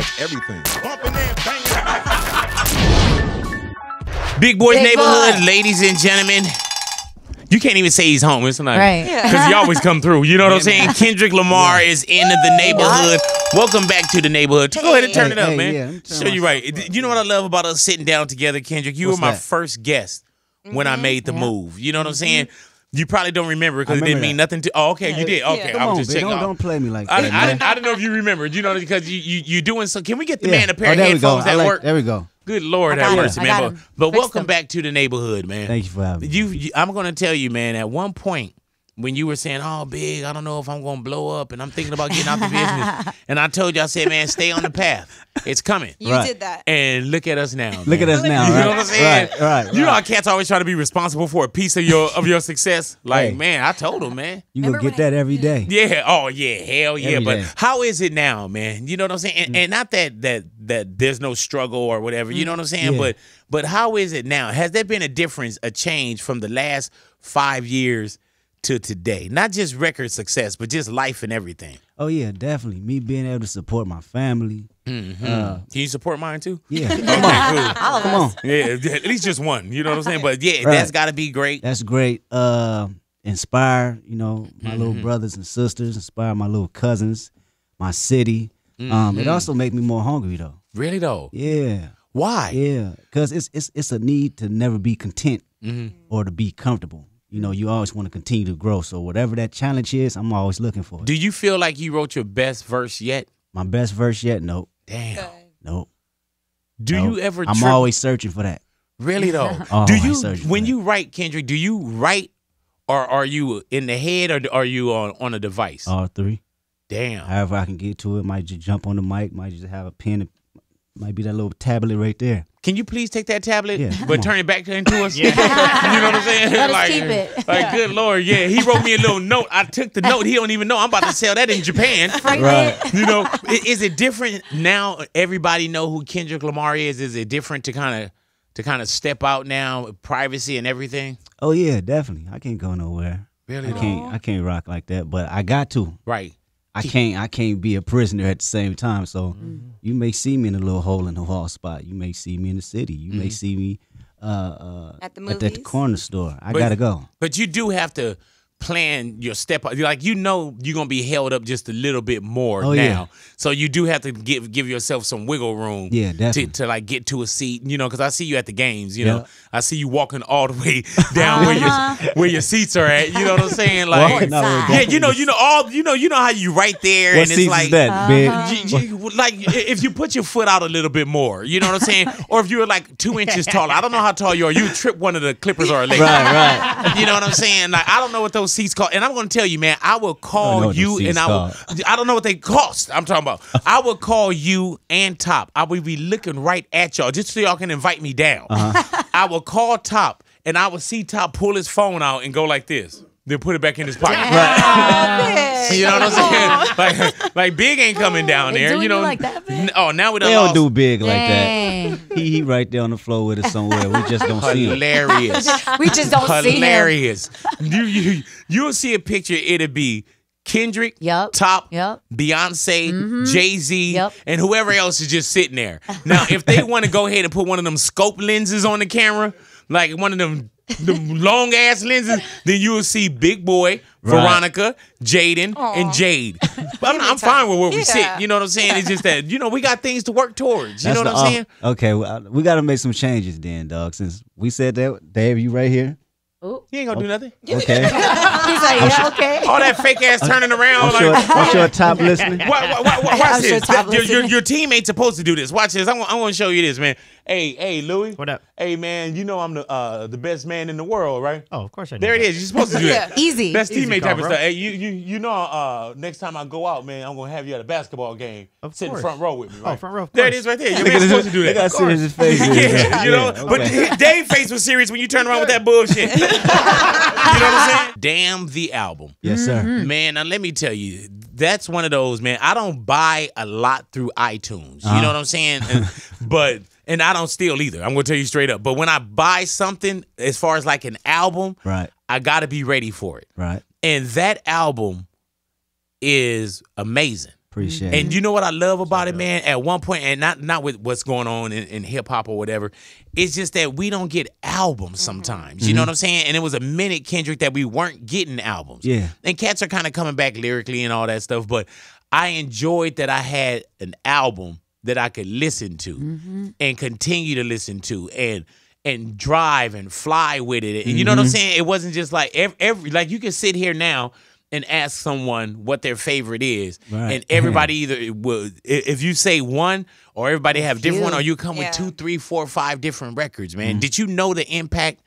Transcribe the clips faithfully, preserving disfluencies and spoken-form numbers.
has everything. Bumping and banging. Big Boy's Big Neighborhood, boy. Ladies and gentlemen. You can't even say he's home. It's not right because yeah. he always come through. You know what I'm saying? Kendrick Lamar yeah. is in the neighborhood. What? Welcome back to the neighborhood. Go ahead and turn hey, it up, hey, man. Yeah, sure, you're right. Up. You know what I love about us sitting down together, Kendrick? You What's were my that? first guest mm-hmm. when I made the yeah. move. You know what I'm saying? You probably don't remember because it didn't that. mean nothing to. Oh, okay, yeah, you did. Yeah. Okay, I was just checking. Don't, don't play me like that. I, man. I, didn't, I didn't know if you remembered. You know because you you you doing so. Can we get the yeah. man a pair oh, of headphones at work? There we go. Good Lord, have mercy, man. But, but welcome them. back to the neighborhood, man. Thank you for having me. You, you, I'm going to tell you, man, at one point when you were saying, oh, Big, I don't know if I'm going to blow up, and I'm thinking about getting out the business, and I told you, I said, man, stay on the path. It's coming. You right. did that. And look at us now. Man. Look at us now. You right? know what I'm saying? Right, right, right. You know how cats always try to be responsible for a piece of your of your success? Like, hey. man, I told them, man. You going to get that I, every day. Yeah. Oh, yeah. Hell yeah. Every but day. How is it now, man? You know what I'm saying? And, mm. and not that that that there's no struggle or whatever. You know what I'm saying? Yeah. But but how is it now? Has there been a difference, a change from the last five years to today? Not just record success, but just life and everything. Oh, yeah, definitely. Me being able to support my family. Mm-hmm. uh, Can you support mine, too? Yeah. Come on. Cool. Come on. Yeah, at least just one. You know what I'm saying? But, yeah, right. that's got to be great. That's great. Uh, inspire, you know, my mm-hmm. little brothers and sisters. Inspire my little cousins, my city. Mm-hmm. um, it also make me more hungry, though. Really, though? Yeah. Why? Yeah, because it's, it's, it's a need to never be content mm-hmm. or to be comfortable. You know, you always want to continue to grow. So whatever that challenge is, I'm always looking for it. Do you feel like you wrote your best verse yet? My best verse yet? Nope. Damn. Okay. Nope. Do nope. you ever? I'm always searching for that. Really though? oh, do you when you write, Kendrick? Do you write, or are you in the head, or are you on on a device? All three. Damn. However I can get to it, might just jump on the mic, might just have a pen, might be that little tablet right there. Can you please take that tablet, yeah, but turn it back to, into us? Yeah. You know what I'm saying? Let like, us keep it. Like, yeah. good Lord, yeah. He wrote me a little note. I took the note. He don't even know. I'm about to sell that in Japan. Right. You know, is it different now? Everybody know who Kendrick Lamar is. Is it different to kind of to kind of step out now, privacy and everything? Oh yeah, definitely. I can't go nowhere. Really? I can't. I can't rock like that. But I got to. Right. I can't I can't be a prisoner at the same time. So mm-hmm. you may see me in a little hole in the wall spot. You may see me in the city. You mm-hmm. may see me uh, uh, at, the at the corner store. I but, gotta go. But you do have to plan your step up. Like you know you're gonna be held up just a little bit more oh, now. Yeah. So you do have to give give yourself some wiggle room. Yeah, definitely. To, to like get to a seat. You know, because I see you at the games. You yeah. know, I see you walking all the way down where your where your seats are at. You know what I'm saying? Like, well, yeah, you know, you know all you know, you know how you right there. What and it's like, is that, uh-huh. you, you, like if you put your foot out a little bit more, you know what I'm saying? Or if you were like two inches taller, I don't know how tall you are. You trip one of the clippers or a leg. Right, right. You know what I'm saying? Like I don't know what those seats call, and I'm gonna tell you, man, I will call you and I will called. I don't know what they cost. I'm talking about I will call you and Top. I will be looking right at y'all just so y'all can invite me down. Uh-huh. I will call Top and I will see Top pull his phone out and go like this. Then put it back in his pocket. Right. Oh, you know what I'm saying? Like, like Big ain't coming down there. You know, like that, Big? Oh, now we done they don't lost. do Big like Dang. that. He, he right there on the floor with us somewhere. We just don't see him. Hilarious. We just don't Hilarious. see him. Hilarious. You, you, you'll see a picture. It'll be Kendrick, yep. Top, yep. Beyonce, mm-hmm. Jay-Z, yep. and whoever else is just sitting there. Now, if they want to go ahead and put one of them scope lenses on the camera, like one of them the long ass lenses, then you will see Big Boy, right. Veronica, Jaden, and Jade. But I'm, I'm fine with where yeah. we sit. You know what I'm saying? It's just that, you know, we got things to work towards. You That's know what the, I'm saying? Uh, okay, well, we got to make some changes then, dog. Since we said that, Dave, you right here. Ooh. He ain't going to do nothing. Okay. He's like, yeah, sure, okay. All that fake ass turning around. I'm sure, like, I'm sure Top listening. Watch, watch, watch, watch this. Sure your, your, your team ain't supposed to do this. Watch this. I want, I want to show you this, man. Hey, hey, Louis. What up? Hey, man, you know I'm the uh, the best man in the world, right? Oh, of course I know. There it is. You're supposed to do that. Yeah. Easy. Best Easy teammate call, type bro. of stuff. Hey, you you you know uh, next time I go out, man, I'm going to have you at a basketball game. Of Sit course. in front row with me, right? Oh, front row, There it is right there. Your man's supposed to do that. They got serious his face. yeah, you know, yeah, okay. But Dave's face was serious when you turned around with that bullshit. You know what I'm saying? Damn the album. Yes, sir. Mm-hmm. Man, now let me tell you, that's one of those, man, I don't buy a lot through iTunes. Uh-huh. You know what I'm saying? And, but... And I don't steal either. I'm going to tell you straight up. But when I buy something, as far as like an album, right. I got to be ready for it. Right. And that album is amazing. Appreciate it. And you know what I love about it, man? At one point, and not not with what's going on in, in hip hop or whatever, it's just that we don't get albums sometimes. Mm-hmm. You know what I'm saying? And it was a minute, Kendrick, that we weren't getting albums. Yeah. And cats are kind of coming back lyrically and all that stuff, but I enjoyed that I had an album that I could listen to mm-hmm. and continue to listen to and and drive and fly with it. And you know mm-hmm. what I'm saying? It wasn't just like every, every like you can sit here now and ask someone what their favorite is, right. and everybody yeah. either will. If you say one, or everybody have different yeah. one, or you come yeah. with two, three, four, five different records. Man, mm. did you know the impact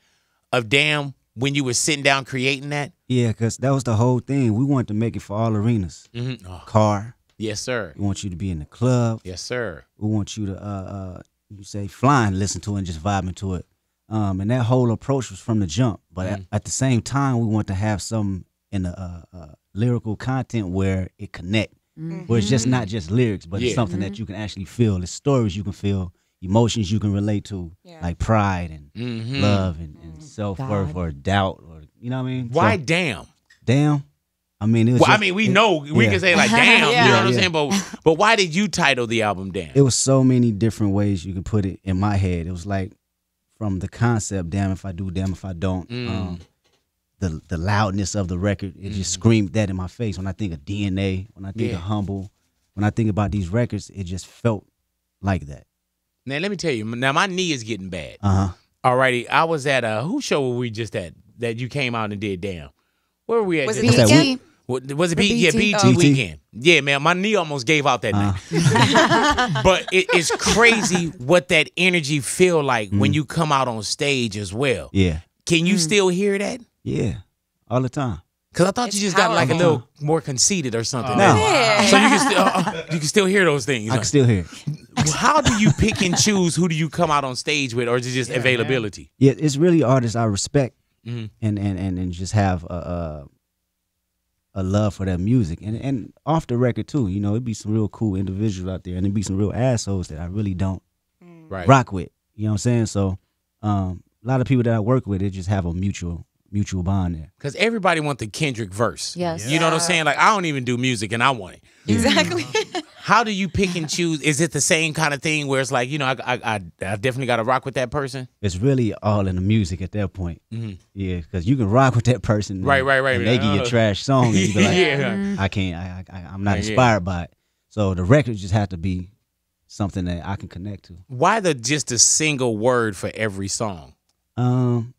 of Damn when you were sitting down creating that? Yeah, because that was the whole thing. We wanted to make it for all arenas. Mm-hmm. oh. Car, yes, sir. We want you to be in the club, yes, sir. We want you to, uh, uh, you say, fly and listen to it and just vibing to it. Um, and that whole approach was from the jump. But mm. at, at the same time, we want to have some. And uh, uh, lyrical content where it connect, mm-hmm. where it's just not just lyrics, but yeah. it's something mm-hmm. that you can actually feel. It's stories you can feel, emotions you can relate to, yeah. like pride and mm-hmm. love and, and self-worth or doubt, or you know what I mean. Why so, damn? Damn. I mean, it was well, just, I mean, we it, know we yeah. can say like damn. yeah. You know what I'm yeah. saying? But but why did you title the album Damn? It was so many different ways you could put it in my head. It was like from the concept, damn if I do, damn if I don't. Mm. Um, The, the loudness of the record, it just screamed that in my face. When I think of D N A, when I think yeah. of Humble, when I think about these records, it just felt like that. Now, let me tell you, now my knee is getting bad. Uh-huh. All righty, I was at, uh, whose show were we just at that you came out and did Damn? Where were we at? Was it B E T? Was it B E T? Yeah, B E T oh. weekend. Yeah, man, my knee almost gave out that uh-huh. night. But it, it's crazy what that energy feel like mm. when you come out on stage as well. Yeah. Can you mm. still hear that? Yeah, all the time. Because I thought it's you just powerful. Got like a little more conceited or something. Uh, no. Yeah. So you can, still, uh, you can still hear those things. I can still hear it. How do you pick and choose who do you come out on stage with, or is it just yeah, availability? Man. Yeah, it's really artists I respect mm-hmm. and, and, and, and just have a, a, a love for that music. And, and off the record, too, you know, it'd be some real cool individuals out there, and it'd be some real assholes that I really don't right. rock with. You know what I'm saying? So um, a lot of people that I work with, they just have a mutual... mutual bond there. Because everybody wants the Kendrick verse. Yes. You know what I'm saying? Like, I don't even do music and I want it. Exactly. How do you pick and choose? Is it the same kind of thing where it's like, you know, I I, I, I definitely got to rock with that person? It's really all in the music at that point. Mm-hmm. Yeah, because you can rock with that person. Right, and, right, right. And they give you a trash song and you be like, yeah. I can't, I, I, I'm not inspired yeah. by it. So the record just had to be something that I can connect to. Why the just a single word for every song? Um...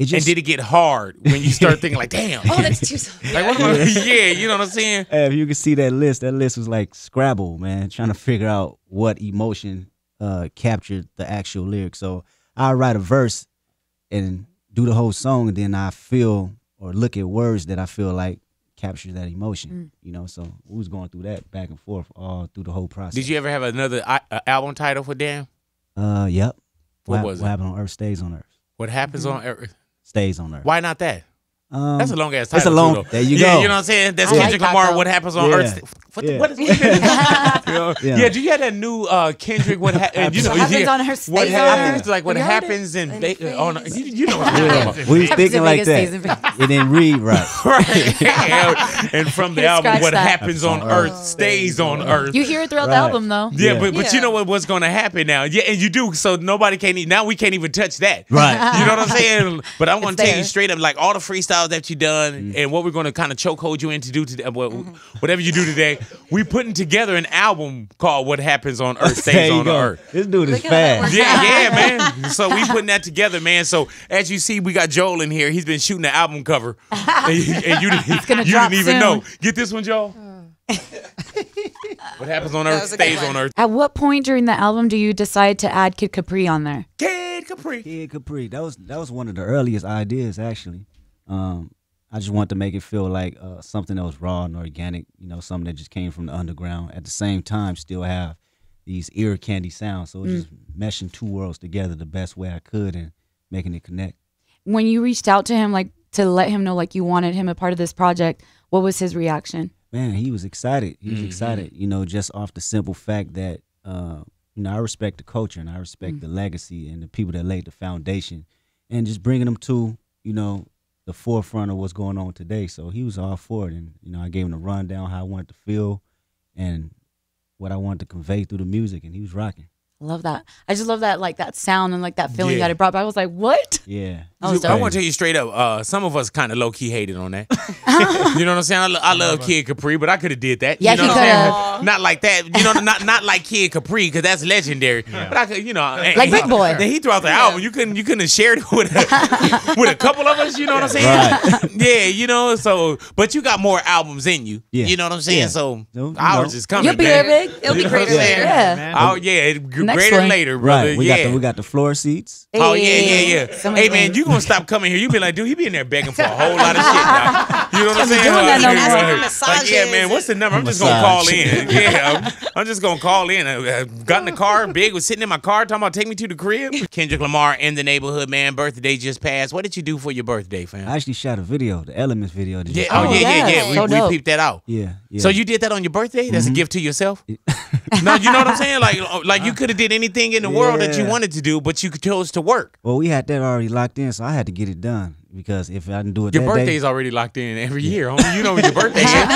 Just, and did it get hard when you start thinking like, damn. Oh, that's too something. Like, what am I, yeah, you know what I'm saying? Hey, if you can see that list, that list was like Scrabble, man, trying to figure out what emotion uh, captured the actual lyric. So I write a verse and do the whole song, and then I feel or look at words that I feel like capture that emotion, mm. you know? So we was going through that back and forth all through the whole process. Did you ever have another uh, album title for Damn? Uh, yep. What, what was it? What happened on Earth stays on Earth. What happens mm-hmm. on Earth? Stays on Earth. Why not that? Um, that's a long ass title. That's a long. Too, there you go. Yeah, you know what I'm saying. That's yeah. Kendrick Lamar. What happens on yeah. Earth? What? Yeah. The, what is? You know? yeah. yeah. Do you have that new uh, Kendrick? What ha you know, happens yeah. on Earth? What happens? Like what happens in, in Vegas? On a, you, you know what yeah. yeah. we was thinking like that. It didn't read right. right. Yeah. And from the album, what that. happens on oh. Earth stays on Earth. You hear it throughout right. the album though. Yeah, but but you know what? What's going to happen now? Yeah, and you do. So nobody can. Now we can't even touch that. Right. You know what I'm saying? But I want to tell you straight up, like all the freestyle that you done mm-hmm. and what we're going to kind of chokehold you into do today, well, mm-hmm. whatever you do today, we putting together an album called "What Happens on Earth Stays on Earth." This dude is fast. Yeah, yeah, man. So we putting that together, man. So as you see, we got Joel in here. He's been shooting the album cover, and you, and you, you didn't soon. even know. Get this one, Joel. What happens on Earth stays on Earth. At what point during the album do you decide to add Kid Capri on there? Kid Capri. Kid Capri. That was that was one of the earliest ideas, actually. Um, I just wanted to make it feel like uh, something that was raw and organic, you know, something that just came from the underground. At the same time, still have these ear candy sounds. So it was mm. just meshing two worlds together the best way I could and making it connect. When you reached out to him, like to let him know, like you wanted him a part of this project, what was his reaction? Man, he was excited. He was mm-hmm. excited, you know, just off the simple fact that, uh, you know, I respect the culture and I respect mm-hmm. the legacy and the people that laid the foundation, and just bringing them to, you know, the forefront of what's going on today. So he was all for it, and you know, I gave him a rundown how I wanted to feel, and what I wanted to convey through the music, and he was rocking. Love that. I just love that, like that sound and like that feeling yeah. that it brought. But I was like, what? Yeah. I, I want to tell you straight up, uh, some of us kind of low key hated on that. You know what I'm saying? I, lo I love Kid Capri, but I could have did that. Yeah, you know he could have. Not like that. You know, not not like Kid Capri, because that's legendary. Yeah. But I could, you know, like Big Boy. He threw out the yeah. album. You couldn't, you couldn't have shared it with a, with a couple of us. You know what I'm saying? Right. Yeah. You know. So, but you got more albums in you. Yeah. You know what I'm saying? Yeah. So no, ours no. is coming. You'll be there, big. It'll you be greater later. Yeah. Oh yeah. It, Greater one. later, brother. Right. We yeah. got the we got the floor seats. Hey. Oh yeah, yeah, yeah. Somebody hey man, went. You gonna stop coming here? You be like, dude, he be in there begging for a whole lot of shit now. You know what I'm saying? Doing that uh, no like, yeah, man. What's the number? I'm just gonna call in. Yeah, I'm, I'm just gonna call in. I, I got in the car. Big was sitting in my car talking about take me to the crib. Kendrick Lamar in the neighborhood, man. Birthday just passed. What did you do for your birthday, fam? I actually shot a video, the Elements video. Yeah. Oh, oh yeah, yeah, yeah. yeah. So we, we peeped that out. Yeah, yeah. So you did that on your birthday? That's mm-hmm. a gift to yourself. No, you know what I'm saying? Like, like you could have did anything in the yeah. world that you wanted to do, but you chose to work. Well, we had that already locked in, so I had to get it done. Because if I didn't do it your that birthday's day, already locked in every year. Homie. You know your birthday is. It's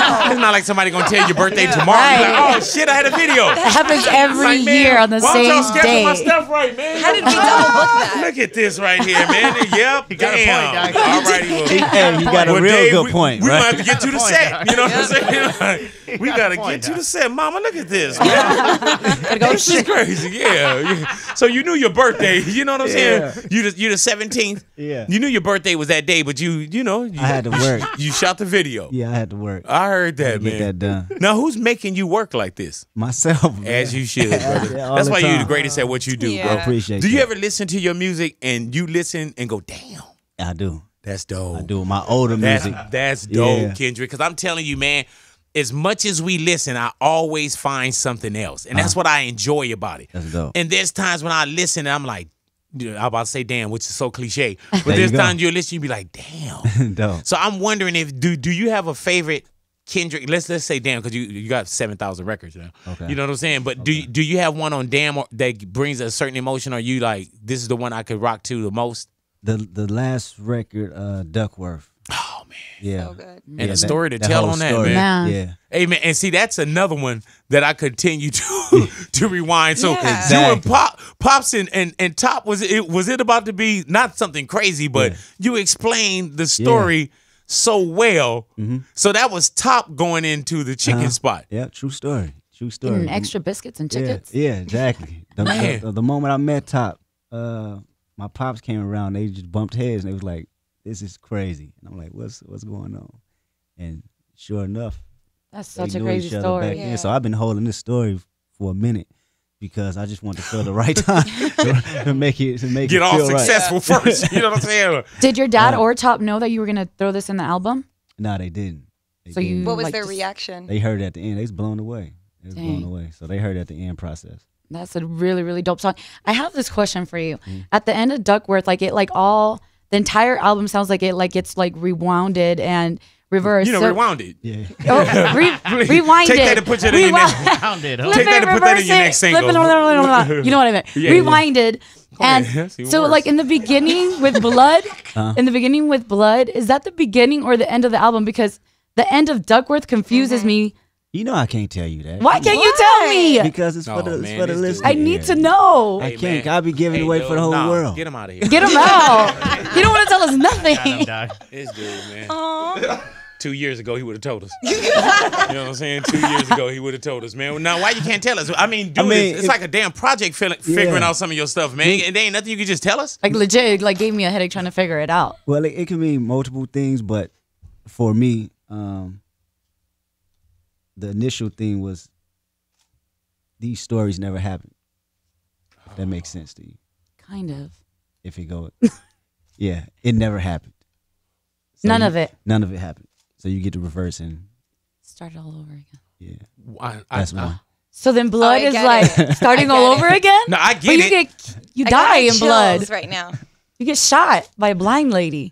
not like somebody going to tell your birthday yeah. tomorrow. Right. Like, oh, shit, I had a video. That happens every like, year on the why same y'all day. My stuff right, man? How did we double book that? Look at this right here, man. Yep. You got damn. a point, all right, well, he, hey, you got a real day, good we, point. We right? might have to get you to set. You know what I'm saying? Like, we got to get you to set. Mama, look at this, man. This is crazy. Yeah. So you knew your birthday. You know what I'm saying? You're the seventeenth. Yeah. You knew your birthday was that day, but you you know you, I had to work. You shot the video. Yeah, I had to work. I heard that, I man. Get that done. Now who's making you work like this? Myself, man. As you should, brother. That's why time. You're the greatest at what you do, yeah. bro. I appreciate Do you that. Ever listen to your music and you listen and go, damn? I do. That's dope. I do. My older music. That's, that's dope, yeah. Kendrick. Because I'm telling you, man, as much as we listen, I always find something else. And that's uh-huh. what I enjoy about it. That's dope. And there's times when I listen and I'm like, I'm about to say damn, which is so cliche. But there this you time you're listening, you be like, damn. So I'm wondering if do do you have a favorite Kendrick? Let's let's say damn, because you you got seven thousand records now. Okay. You know what I'm saying? But okay. do you, do you have one on damn or, that brings a certain emotion? Or you like this is the one I could rock to the most? The the last record, uh, Duckworth. Oh man, yeah, so good. And yeah, the story to that, tell that on that, story. Man. Yeah. yeah. Hey, man, and see, that's another one that I continue to to rewind. So yeah. exactly. you and Pop, Pops and, and, and Top, was it was it about to be not something crazy, but yeah. you explained the story yeah. so well. Mm-hmm. So that was Top going into the chicken uh, spot. Yeah, true story, true story. And extra biscuits and tickets. Yeah, yeah exactly. The, man. The, the moment I met Top, uh, my Pops came around. They just bumped heads, and they was like, this is crazy. And I'm like, what's what's going on? And sure enough, that's such a crazy story. Yeah. So I've been holding this story for a minute because I just want to feel the right time to make it to make get it all feel successful right. first. You know what I'm saying? Did your dad yeah. or Top know that you were gonna throw this in the album? No, they didn't. They so didn't. You what was like their reaction? They heard it at the end. They was blown away. They was Dang. blown away. So they heard it at the end process. That's a really really dope song. I have this question for you. Mm-hmm. At the end of Duckworth, like it like all. The entire album sounds like it like it's like rewounded and reversed. You know, so, rewounded. Yeah. Oh, re, rewind Take it. That and put it in your next. Huh? Take that and put that in your next single. It, blah, blah, blah, blah. You know what I mean? Yeah, Rewinded. Yeah. And yeah, so, worse. Like in the beginning with Blood, uh-huh. in the beginning with Blood, is that the beginning or the end of the album? Because the end of Duckworth confuses mm-hmm. me. You know I can't tell you that. Why can't Why? you tell me? Because it's oh, for the, man, it's for the listener. I need to know. Hey, I can't. I'll be giving hey, away dude, for the whole nah, world. Get him out of here. Get him out. You don't want to tell us nothing. Him, it's good, man. Two years ago, he would have told us. You know what I'm saying? Two years ago, he would have told us, man. Now, why you can't tell us? I mean, dude, I mean, it's, it's if, like a damn project feeling, yeah. figuring out some of your stuff, man. And there ain't nothing you can just tell us? Like, legit, like gave me a headache trying to figure it out. Well, it, it can mean multiple things, but for me, um, the initial thing was these stories never happened. If that makes sense to you. Kind of. If you go, yeah, it never happened. So none you, of it. None of it happened. So you get to reverse and start all over again. Yeah, I, I, that's why. So then Blood oh, is like it. starting all over it. again. No, I get but you it. Get, you I die in Blood right now. You get shot by a blind lady.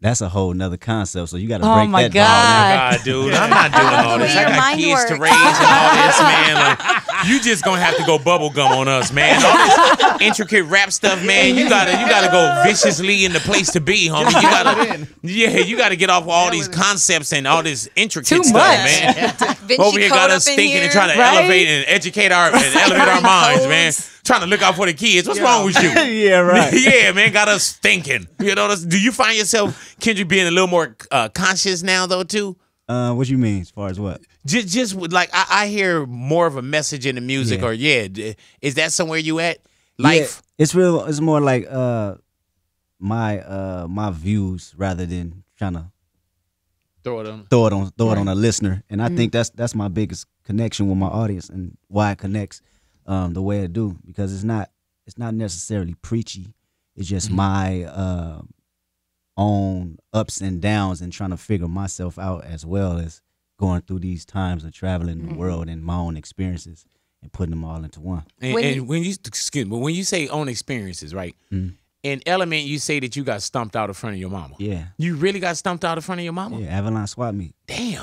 That's a whole nother concept. So you got to break that down. Oh my God, dude! I'm not doing all this. I got kids to raise and all this, man. Like, you just gonna have to go bubble gum on us, man. All this intricate rap stuff, man. You gotta, you gotta go viciously in the place to be, homie. You gotta, yeah, you gotta get off all these concepts and all this intricate Too stuff, much. man. Over here got us thinking and trying to right? elevate and educate our and elevate our minds, man. Trying to look out for the kids. What's yeah. wrong with you? Yeah, right. Yeah, man, got us thinking. You know, do you find yourself, Kendrick, being a little more uh, conscious now, though, too? Uh, what do you mean, as far as what? Just, just like I, I hear more of a message in the music, yeah. or yeah, is that somewhere you at? Life, yeah, it's real. It's more like uh, my uh, my views rather than trying to throw it on, throw it on, throw right. it on a listener. And I mm-hmm. think that's that's my biggest connection with my audience and why it connects. Um, the way I do, because it's not it's not necessarily preachy. It's just mm-hmm. my uh, own ups and downs and trying to figure myself out, as well as going through these times of traveling mm-hmm. the world and my own experiences and putting them all into one. And when, and you, when you excuse me, but when you say own experiences, right? Mm-hmm. In Element, you say that you got stumped out in front of your mama. Yeah. You really got stumped out in front of your mama? Yeah, Avalon Swap Meet. Damn.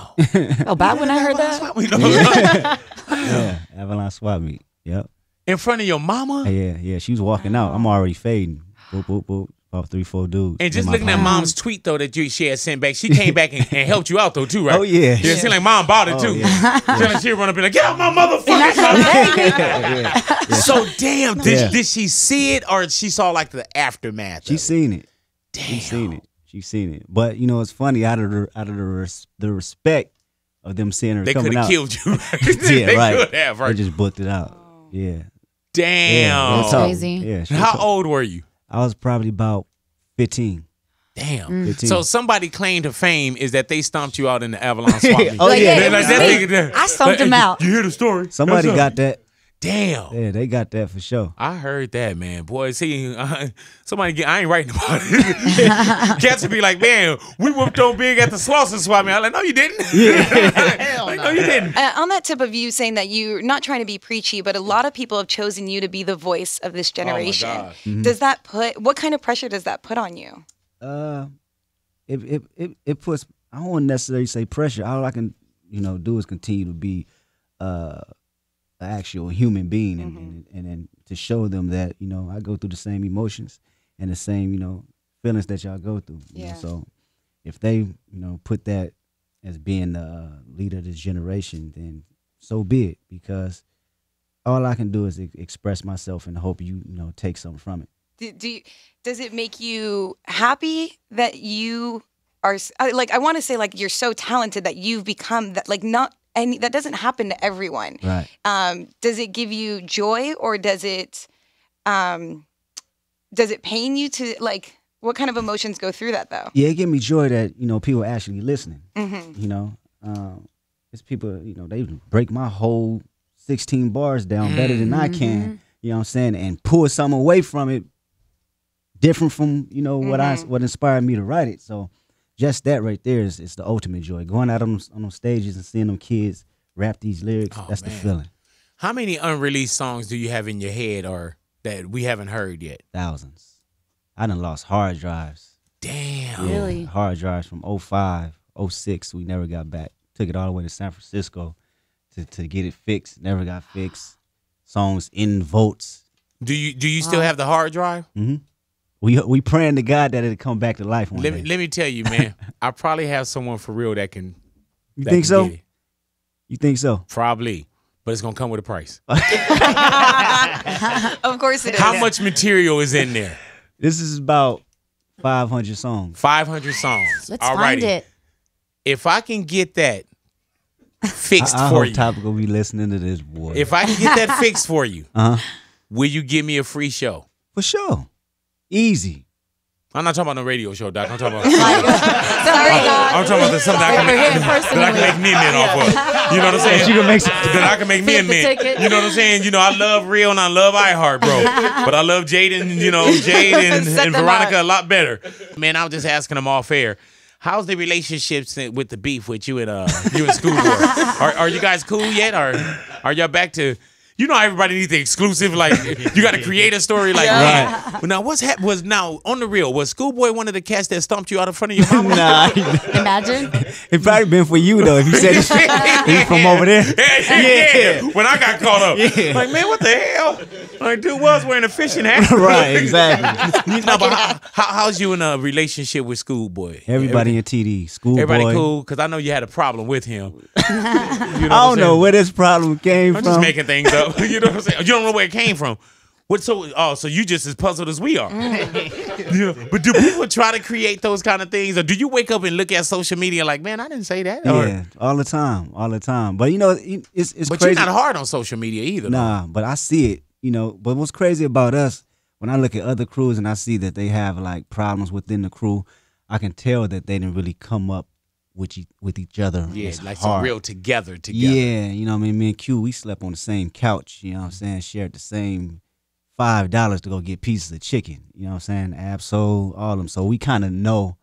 Oh, by when I heard Avalon that? Yeah, Avalon Swap Meet. Yep. In front of your mama? Yeah, yeah. She was walking out. I'm already fading. Boop, boop, boop. About three, four dudes. And just looking at mom's tweet, though, that you, she had sent back. She came back and, and helped you out, though, too, right? Oh, yeah. Yeah, yeah. It seemed like mom bought it, oh, too. Yeah. Yeah. She'd run up and be like, get out my motherfucking yeah. Yeah, yeah, yeah. So, damn, did, yeah. did she see it, or she saw, like, the aftermath? She seen it. Damn. She seen it. She seen it. But, you know, it's funny. Out of the, out of the, res, the respect of them seeing her they coming out. They could have killed you. Yeah, they right. could have, right? They just booked it out. Yeah. Damn. That's crazy. Yeah, how old were you? I was probably about fifteen. Damn. fifteen. So somebody claimed to fame is that they stomped you out in the Avalon Swap. Oh, like, yeah. Like, that they, I stomped them like, out. You, you hear the story. Somebody That's got up. that. Damn. Yeah, they got that for sure. I heard that, man. Boy, see, uh, somebody get, I ain't writing about it. Cats would be like, man, we whooped on big at the Slauson Swap. Man. I'm like, no, you didn't. Yeah. Like, no, you didn't. Uh, on that tip of you saying that you're not trying to be preachy, but a lot of people have chosen you to be the voice of this generation. Oh my gosh. Mm-hmm. Does that put, what kind of pressure does that put on you? Uh, it, it, it, it puts, I don't want to necessarily say pressure. All I can, you know, do is continue to be, uh, actual human being, and, mm-hmm. and, and and to show them that, you know, I go through the same emotions and the same, you know, feelings that y'all go through. Yeah. You know? So if they, you know, put that as being the leader of this generation, then so be it, because all I can do is express myself and hope you, you know, take something from it. Do, do you, does it make you happy that you are, like, I want to say, like, you're so talented that you've become that, like, not, and that doesn't happen to everyone. Right. Um, does it give you joy, or does it um, does it pain you to, like, what kind of emotions go through that, though? Yeah, it gives me joy that, you know, people are actually listening. Mm-hmm. You know, um, it's people, you know, they break my whole sixteen bars down mm-hmm. better than I can, you know what I'm saying, and pull something away from it different from, you know, what mm-hmm. I what inspired me to write it. So just that right there is, is the ultimate joy. Going out on, on those stages and seeing them kids rap these lyrics, oh, that's man. the feeling. How many unreleased songs do you have in your head, or that we haven't heard yet? Thousands. I done lost hard drives. Damn. Yeah, really? Hard drives from oh five, oh six, we never got back. Took it all the way to San Francisco to, to get it fixed. Never got fixed. Songs in votes. Do you do you wow. still have the hard drive? Mm-hmm. We we praying to God that it'll come back to life one let me, day. Let me tell you, man. I probably have someone for real that can. You that think can so? Get it. You think so? Probably, but it's gonna come with a price. Of course it is. How much material is in there? This is about five hundred songs. Five hundred songs. Let's Alrighty. find it. If I can get that fixed I, I for hope you, Top gonna be listening to this, boy. If I can get that fixed for you, uh-huh. will you give me a free show? For sure. Easy. I'm not talking about no radio show, Doc. I'm talking about. Sorry, I'm, I'm talking about something that I can make, that I can make men off of. You know what I'm saying? That you can make some, that I can make men men. You know what I'm saying? You know, I love Real and I love iHeart, bro. But I love Jaden, you know, Jaden and, and Veronica up. a lot better. Man, I was just asking them off air. How's the relationships with the beef with you and uh you and Schoolboy? Are are you guys cool yet? Or are y'all back to? you know, everybody needs the exclusive. Like, you got to create a story. Like, yeah. Right. Now, what's hap was now on the real? Was Schoolboy one of the cats that stomped you out in front of your mama? Nah, imagine. It probably been for you though. If you said he's from over there. Yeah, yeah, yeah. When I got caught up, yeah. Like, man, what the hell? Like, dude was wearing a fishing hat. Right, exactly. No, but how, how, how's you in a relationship with Schoolboy? Everybody in T D E. Schoolboy. Everybody cool? Because I know you had a problem with him. You know I don't know where this problem came I'm from. I'm just making things up. You know what I'm saying? You don't know where it came from. What so? Oh, so you just as puzzled as we are. Mm. You know, but do people try to create those kind of things, or do you wake up and look at social media like, man, I didn't say that? Yeah, or, all the time, all the time. But you know, it's it's. But crazy. You're not hard on social media either. Nah, though. But I see it. You know, but what's crazy about us when I look at other crews and I see that they have like problems within the crew, I can tell that they didn't really come up with you, with each other. Yeah, it's like some real together together. Yeah, you know what I mean? Me and Q, we slept on the same couch, you know what I'm saying? Shared the same five dollars to go get pieces of chicken. You know what I'm saying? Absol, all of them. So we kinda know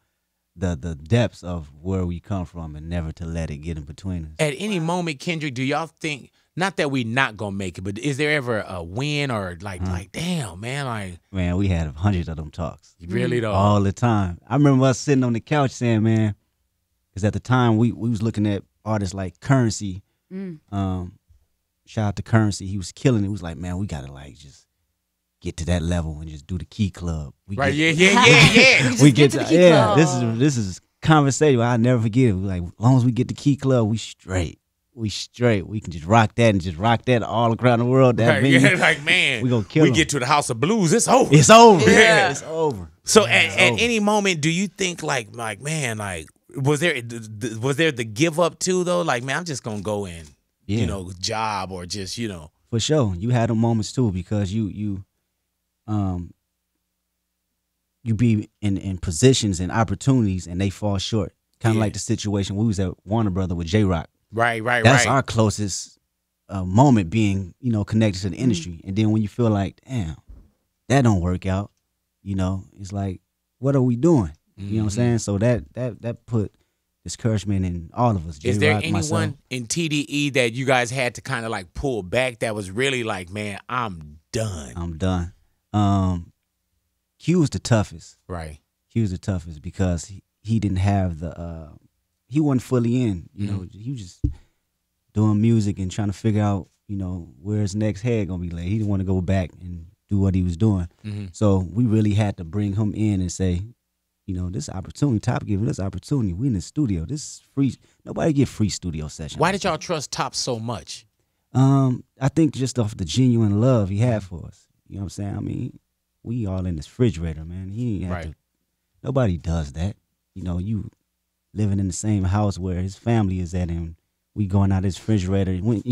the the depths of where we come from and never to let it get in between us. At any moment, Kendrick, do y'all think, not that we not gonna make it, but is there ever a win or like, huh? Like, damn, man, like man, we had hundreds of them talks. Really though? All the time. I remember us sitting on the couch saying, man, because at the time, we, we was looking at artists like Currency. Mm. Um, shout out to Currency. He was killing it. He was like, man, we got to, like, just get to that level and just do the Key Club. We right, get, yeah, yeah, yeah, yeah. we, we get, get to, to the Key yeah, Club. This is, this is conversation I'll never forget. It. Like, as long as we get the Key Club, we straight. We straight. We can just rock that and just rock that all around the world. That right, yeah, like, man, we gonna kill. We em. Get to the House of Blues. It's over. It's over. Yeah, yeah. It's over. So yeah, at, it's at over. Any moment, do you think, like, like man, like, was there was there the give up too though? Like, man, I'm just gonna go in, yeah. You know, job or just you know. For sure, you had them moments too because you you, um, you be in in positions and opportunities and they fall short. Kind of yeah. Like the situation we was at Warner Brothers with J-Rock. Right, right, That's right. That's our closest uh, moment being you know connected to the industry. Mm-hmm. And then when you feel like, damn, that don't work out, you know, it's like, what are we doing? You know what I'm saying? So that that that put discouragement in all of us. Is there anyone myself. In T D E that you guys had to kind of like pull back that was really like, man, I'm done. I'm done. Um, Q was the toughest. Right. Q was the toughest because he, he didn't have the, uh, he wasn't fully in. You mm-hmm. know, he was just doing music and trying to figure out, you know, where his next head going to be laid. He didn't want to go back and do what he was doing. Mm-hmm. So we really had to bring him in and say, you know, this opportunity, Top giving this opportunity. We in the studio. This is free. Nobody get free studio sessions. Why did y'all trust Top so much? Um, I think just off the genuine love he had for us. You know what I'm saying? I mean, we all in this refrigerator, man. He ain't have right. to. Nobody does that. You know, you living in the same house where his family is at and we going out of his refrigerator. When,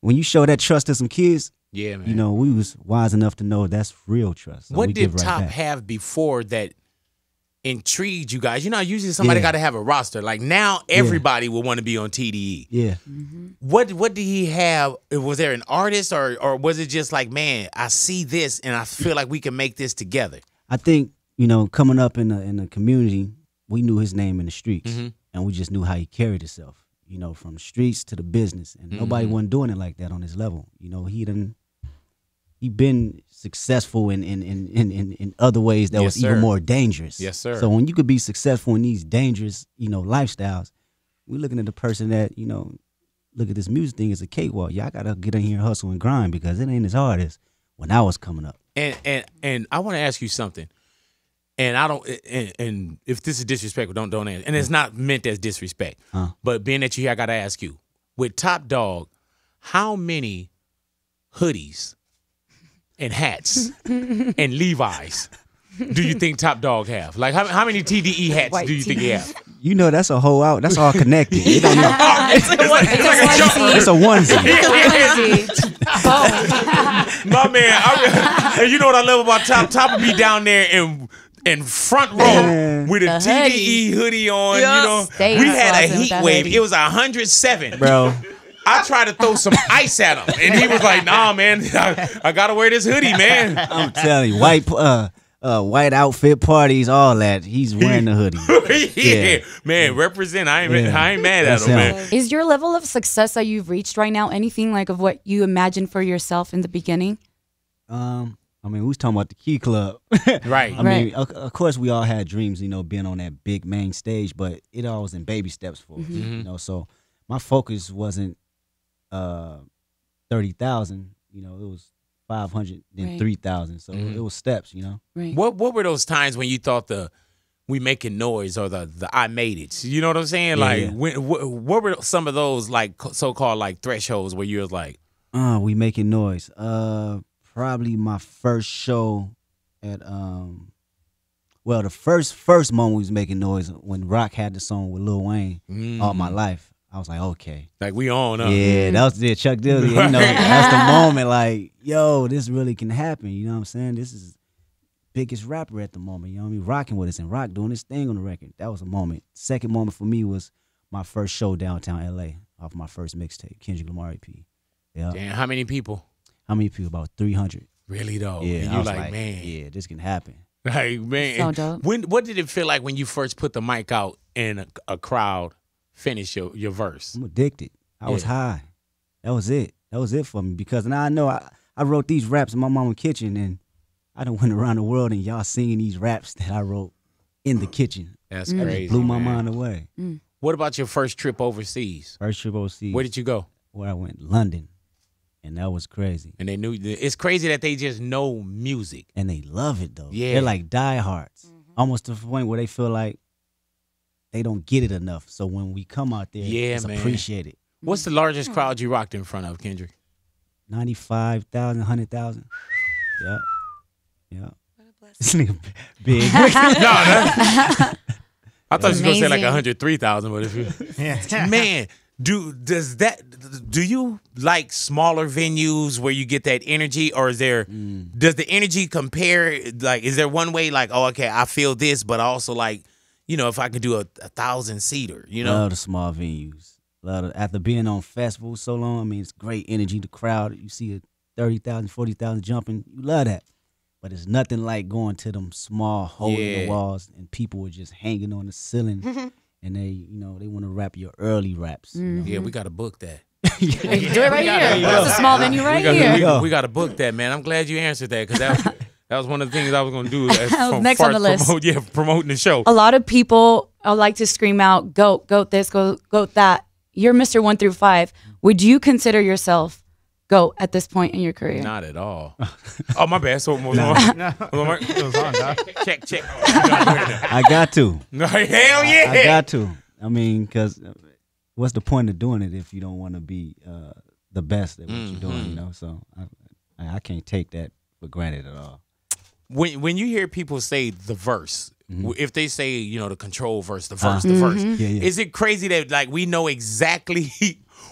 when you show that trust to some kids, yeah, man. You know, we was wise enough to know that's real trust. So what did right Top back. Have before that intrigued you guys? You know, usually somebody yeah. got to have a roster. Like now, everybody yeah. will want to be on T D E. Yeah. Mm-hmm. What What did he have? Was there an artist, or or was it just like, man, I see this and I feel like we can make this together? I think you know, coming up in the in the community, we knew his name in the streets, mm-hmm. and we just knew how he carried himself. You know, from the streets to the business, and mm-hmm. nobody wasn't doing it like that on his level. You know, he didn't. He been successful in in, in, in, in other ways that yes, was sir. Even more dangerous. Yes, sir. So when you could be successful in these dangerous, you know, lifestyles, we're looking at the person that, you know, look at this music thing as a cakewalk. Y'all gotta get in here and hustle and grind because it ain't as hard as when I was coming up. And and and I wanna ask you something. And I don't and, and if this is disrespectful, don't don't answer. And it's not meant as disrespect. Huh. But being that you're here, I gotta ask you, with Top Dog, how many hoodies and hats and Levi's do you think Top Dog have? Like, how, how many T D E hats White do you think he have? You know, that's a whole out. That's all connected. You don't know. Oh, it's, it's, like, it's, like a jumper. It's a onesie. It's a onesie. Boom. My man, I, and you know what I love about Top? Top would be down there and... in front row yeah. with a T D E hoodie on, yep. you know. Stay we had a heat wave. Hoodie. It was one hundred seven. Bro. I tried to throw some ice at him, and he was like, nah, man, I, I got to wear this hoodie, man. I'm telling you, white, uh, Uh, white outfit parties, all that. He's wearing the hoodie. yeah. yeah, man, represent. I ain't, yeah. I ain't mad at him, man. Is your level of success that you've reached right now anything like of what you imagined for yourself in the beginning? Um, I mean, we was talking about the Key Club, right? I right. mean, of, of course, we all had dreams, you know, being on that big main stage, but it all was in baby steps for mm-hmm. us, you know. So my focus wasn't uh thirty thousand, you know, it was. five hundred, then right. three thousand. So mm-hmm. it was steps, you know? Right. What What were those times when you thought the we making noise or the, the I made it? You know what I'm saying? Yeah, like, yeah. When, wh what were some of those, like, so-called, like, thresholds where you was like? Uh, we making noise. Uh, Probably my first show at, um, well, the first first moment we was making noise when Rock had the song with Lil Wayne, mm-hmm. All My Life. I was like, okay. Like, we on up. Yeah, that was the Chuck Dilly. You know, that's the moment. Like, yo, this really can happen. You know what I'm saying? This is biggest rapper at the moment. You know what I mean? Rocking with us and Rock doing this thing on the record. That was a moment. Second moment for me was my first show downtown L A off my first mixtape, Kendrick Lamar E P. Yeah. Damn, how many people? How many people? About three hundred. Really, though? Yeah. And you like, like, man. Yeah, this can happen. Like, man. So dope. When, what did it feel like when you first put the mic out in a, a crowd? Finish your, your verse. I'm addicted. I yeah. was high. That was it. That was it for me because now I know I, I wrote these raps in my mama's kitchen and I done went around the world and y'all singing these raps that I wrote in the kitchen. That's mm. crazy. It blew my man. mind away. Mm. What about your first trip overseas? First trip overseas. Where did you go? Where I went, London. And that was crazy. And they knew. It's crazy that they just know music. And they love it though. Yeah. They're like diehards. Mm-hmm. Almost to the point where they feel like they don't get it enough. So when we come out there, yeah, it's man. appreciated. What's the largest crowd you rocked in front of, Kendrick? ninety-five thousand, one hundred thousand. Yeah. Yeah. What a blessing. This nigga big. no, that, I thought you were going to say like one hundred three thousand. But if you, yeah. Man, do, does that, do you like smaller venues where you get that energy? Or is there, mm. does the energy compare? Like, is there one way like, oh, okay, I feel this, but also like, you know, if I could do a, a thousand seater, you know, love the small venues. Love the, after being on festivals so long, I mean, it's great energy. The crowd, you see a thirty thousand, forty thousand jumping, you love that. But it's nothing like going to them small hole yeah. in the walls and people are just hanging on the ceiling, and they, you know, they want to rap your early raps. Mm-hmm. You know? Yeah, we got to book that. yeah. Yeah. Do it right gotta, here. That's a small venue right we gotta, here. We, go. we got to book that, man. I'm glad you answered that because that. That was one of the things I was going to do. As Next on the list. Promote, yeah, promoting the show. A lot of people I like to scream out, goat, goat this, goat, goat that. You're Mister One through Five. Would you consider yourself goat at this point in your career? Not at all. oh, my bad. So, no. No. check, check. I got to. Hell yeah. I, I got to. I mean, because what's the point of doing it if you don't want to be uh, the best at what mm-hmm. you're doing, you know? So I, I can't take that for granted at all. When when you hear people say the verse, mm-hmm. if they say, you know, the Control verse, the verse, uh, the mm-hmm. verse, yeah, yeah. is it crazy that, like, we know exactly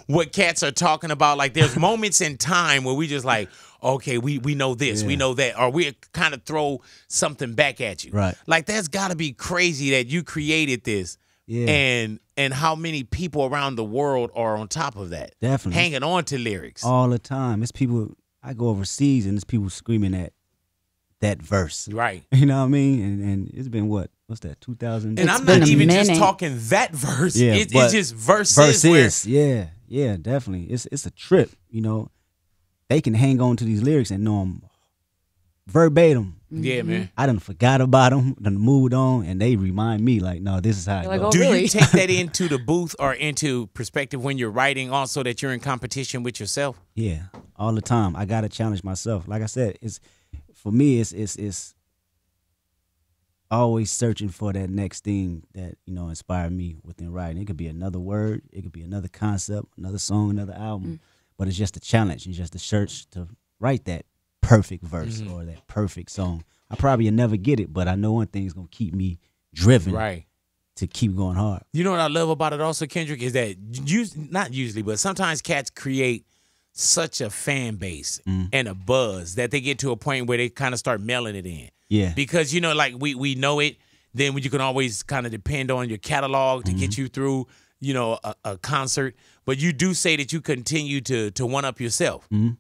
what cats are talking about? Like, there's moments in time where we just like, okay, we, we know this, yeah. we know that, or we kind of throw something back at you. Right. Like, that's got to be crazy that you created this yeah. and and how many people around the world are on top of that. Definitely. Hanging on to lyrics. All the time. It's people, I go overseas and it's people screaming at that verse, right? You know what I mean, and and it's been what? What's that? Two thousand. And I'm not even just talking that verse. Yeah, it, it's just verses. Verses. Where yeah, yeah, definitely. It's it's a trip. You know, they can hang on to these lyrics and know them verbatim. Yeah, man. I done forgot about them, done moved on, and they remind me like, no, this is how. It like, goes. Oh, really? Do you take that into the booth or into perspective when you're writing? Also, that you're in competition with yourself. Yeah, all the time. I gotta challenge myself. Like I said, it's. For me, it's, it's, it's always searching for that next thing that, you know, inspired me within writing. It could be another word. It could be another concept, another song, another album. Mm. But it's just a challenge. It's just a search to write that perfect verse mm-hmm. or that perfect song. I probably will never get it, but I know one thing is going to keep me driven right. to keep going hard. You know what I love about it also, Kendrick, is that, us not usually, but sometimes cats create such a fan base mm. and a buzz that they get to a point where they kind of start mailing it in. Yeah. Because, you know, like we we know it, then you can always kind of depend on your catalog to mm-hmm. get you through, you know, a, a concert. But you do say that you continue to to one up yourself. Mm-hmm.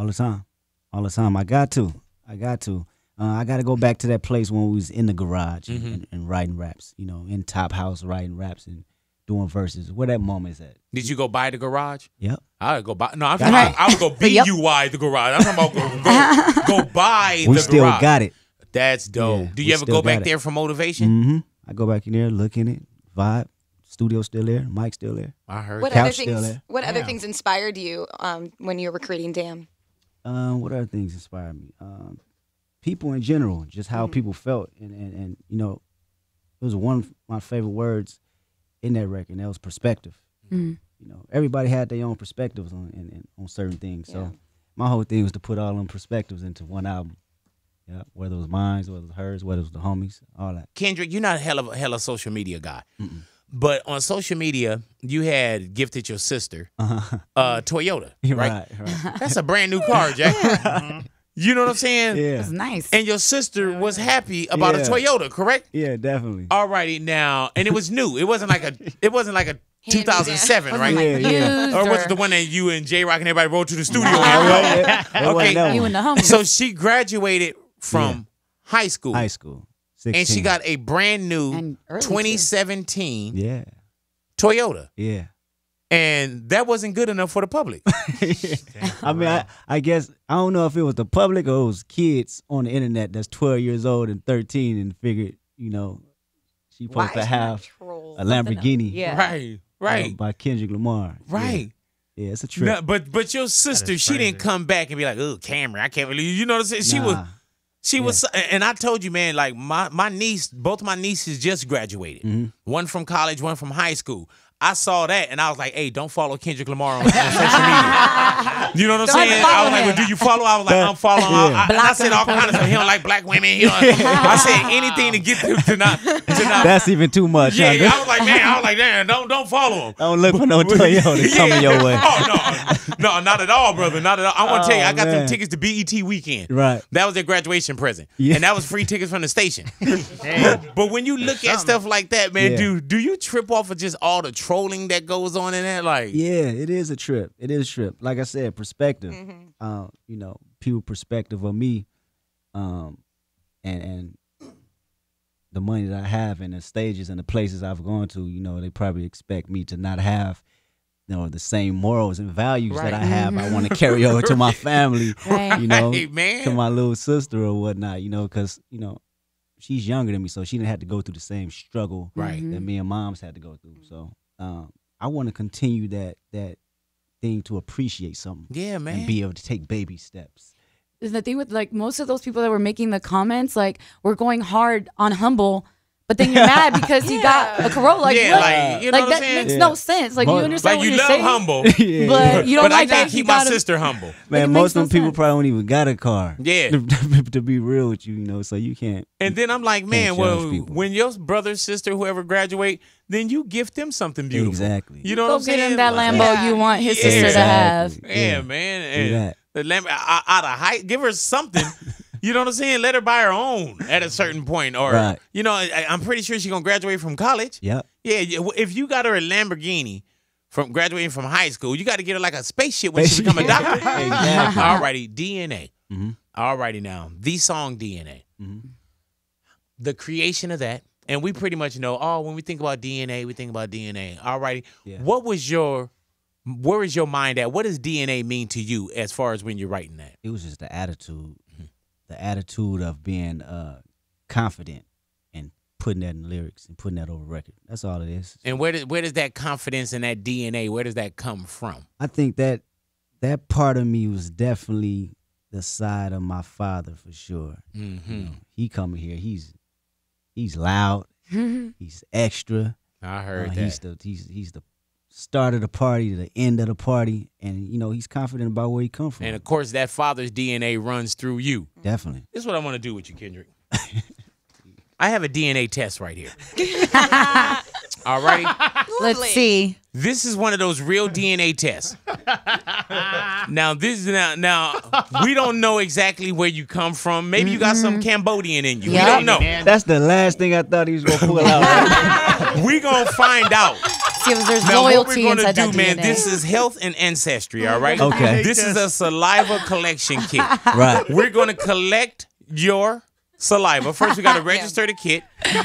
All the time. All the time. I got to. I got to. Uh, I got to go back to that place when we was in the garage mm-hmm. and, and writing raps, you know, in Top House writing raps and doing verses. Where that moment is at? Did you go by the garage? Yep. I would go by. No, I'm talking, I, I would go B U Y yep. the garage. I'm talking about go, go, go by we the garage. We still got it. That's dope. Yeah, Do you ever go back it. there for motivation? Mm-hmm. I go back in there, look in it, vibe. Studio's still there. Mike's still there. I heard. What Couch other things? Still there. What other Damn. things inspired you um, when you were creating Damn? Um, what other things inspired me? Um, people in general, just how mm-hmm. people felt, and, and and you know, it was one of my favorite words in that record. And that was perspective. Mm-hmm. You know, everybody had their own perspectives on and, and on certain things. Yeah. So my whole thing was to put all them perspectives into one album. Yeah, whether it was mine, whether it was hers, whether it was the homies, all that. Kendrick, you're not a hell of a hell of a social media guy. Mm-mm. But on social media, you had gifted your sister uh-huh. uh, Toyota, right? Right, right? That's a brand new car, Jack. Yeah. You know what I'm saying? Yeah. That's nice. And your sister was happy about yeah. a Toyota, correct? Yeah, definitely. All righty, now, and it was new. It wasn't like a. It wasn't like a two thousand seven, right? Yeah, yeah. Or, or was it the one that you and J-Rock and everybody rolled to the studio? Yeah, yeah. Okay, you and the homies. So she graduated from yeah. high school. High school. sixteen. And she got a brand new twenty seventeen yeah. Toyota. Yeah. And that wasn't good enough for the public. yeah. I mean, I, I guess, I don't know if it was the public or it was kids on the internet that's twelve years old and thirteen and figured, you know, she supposed to have a Lamborghini. Yeah. Right, right. Um, by Kendrick Lamar. Right. Yeah. Yeah, it's a trip. No, but but your sister, she didn't come back and be like, oh, Cameron, I can't believe, you know what I'm saying? She nah. was... She yeah. was, and I told you, man, like my, my niece, both my nieces just graduated. Mm-hmm. One from college, one from high school. I saw that, and I was like, hey, don't follow Kendrick Lamar on, on social media. You know what I'm don't saying? I was like, well, do you follow? I was like, I'm following. I, I, I said all kinds of stuff. He don't like black women. He don't, I said anything to get to, to, not, to not. That's even too much. Yeah, huh? I was like, man, I was like, damn, don't, don't follow him. Don't look for no Toyota yeah. coming your way. Oh, no. No, not at all, brother. Not at all. I want to oh, tell you, I got man. them tickets to B E T Weekend. Right. That was their graduation present. Yeah. And that was free tickets from the station. But, but when you look That's at something. stuff like that, man, yeah. dude, do you trip off of just all the trouble? Trolling that goes on in that, like yeah, it is a trip. It is a trip. Like I said, perspective. Mm-hmm. uh, you know, people perspective of me, um, and and the money that I have and the stages and the places I've gone to. You know, they probably expect me to not have, you know, the same morals and values right. that I have. Mm-hmm. I want to carry over to my family. Right. You know, hey, man. To my little sister or whatnot. You know, because you know. She's younger than me, so she didn't have to go through the same struggle right. that me and moms had to go through. So um, I want to continue that that thing to appreciate something. Yeah, man. And be able to take baby steps. Is the thing with like most of those people that were making the comments, like we're going hard on Humble, but then you're mad because yeah. you got a Corolla. Like, yeah, like, you know like what that I'm makes yeah. no sense. Like most, you understand like, what you you're saying. Humble, yeah. but you don't but like I that. Keep my gotta, sister humble. Man, like, most of them people sense. probably don't even got a car. Yeah, to, to be real with you, you know, so you can't. And then I'm like, man, well, people. when your brother, sister, whoever graduate, then you gift them something beautiful. Exactly. You know Go what I'm saying? Go get him that Lambo yeah. you want his yeah. sister exactly. to have. Yeah, yeah. man. The Lambo out of height, give her something. You know what I'm saying? Let her buy her own at a certain point. Or, right. you know, I, I'm pretty sure she's going to graduate from college. Yep. Yeah. If you got her a Lamborghini from graduating from high school, you got to get her like a spaceship when she becomes a doctor. Exactly. All righty, D N A. Mm-hmm. All righty now. The song D N A. Mm-hmm. The creation of that. And we pretty much know, oh, when we think about D N A, we think about D N A. All righty. Yeah. What was your... Where is your mind at? What does D N A mean to you as far as when you're writing that? It was just the attitude. The attitude of being uh, confident and putting that in lyrics and putting that over record. That's all it is. And where does, where does that confidence and that D N A, where does that come from? I think that that part of me was definitely the side of my father for sure. Mm-hmm. You know, he coming here, he's he's loud, he's extra. I heard uh, that. He's the, he's, he's the start of the party to the end of the party. And, you know, he's confident about where he come from. And, of course, that father's D N A runs through you. Definitely. This is what I want to do with you, Kendrick. I have a D N A test right here. All right? Let's see. This is one of those real D N A tests. Now, this is now, now, we don't know exactly where you come from. Maybe you got some Cambodian in you. Yep. We don't know. That's the last thing I thought he was going to pull out. We're going to find out. See if there's now, loyalty what we're gonna do, man, D N A. This is health and ancestry, all right? Okay. This is a saliva collection kit. Right. We're gonna collect your saliva. First, we got to register yeah. the kit. Then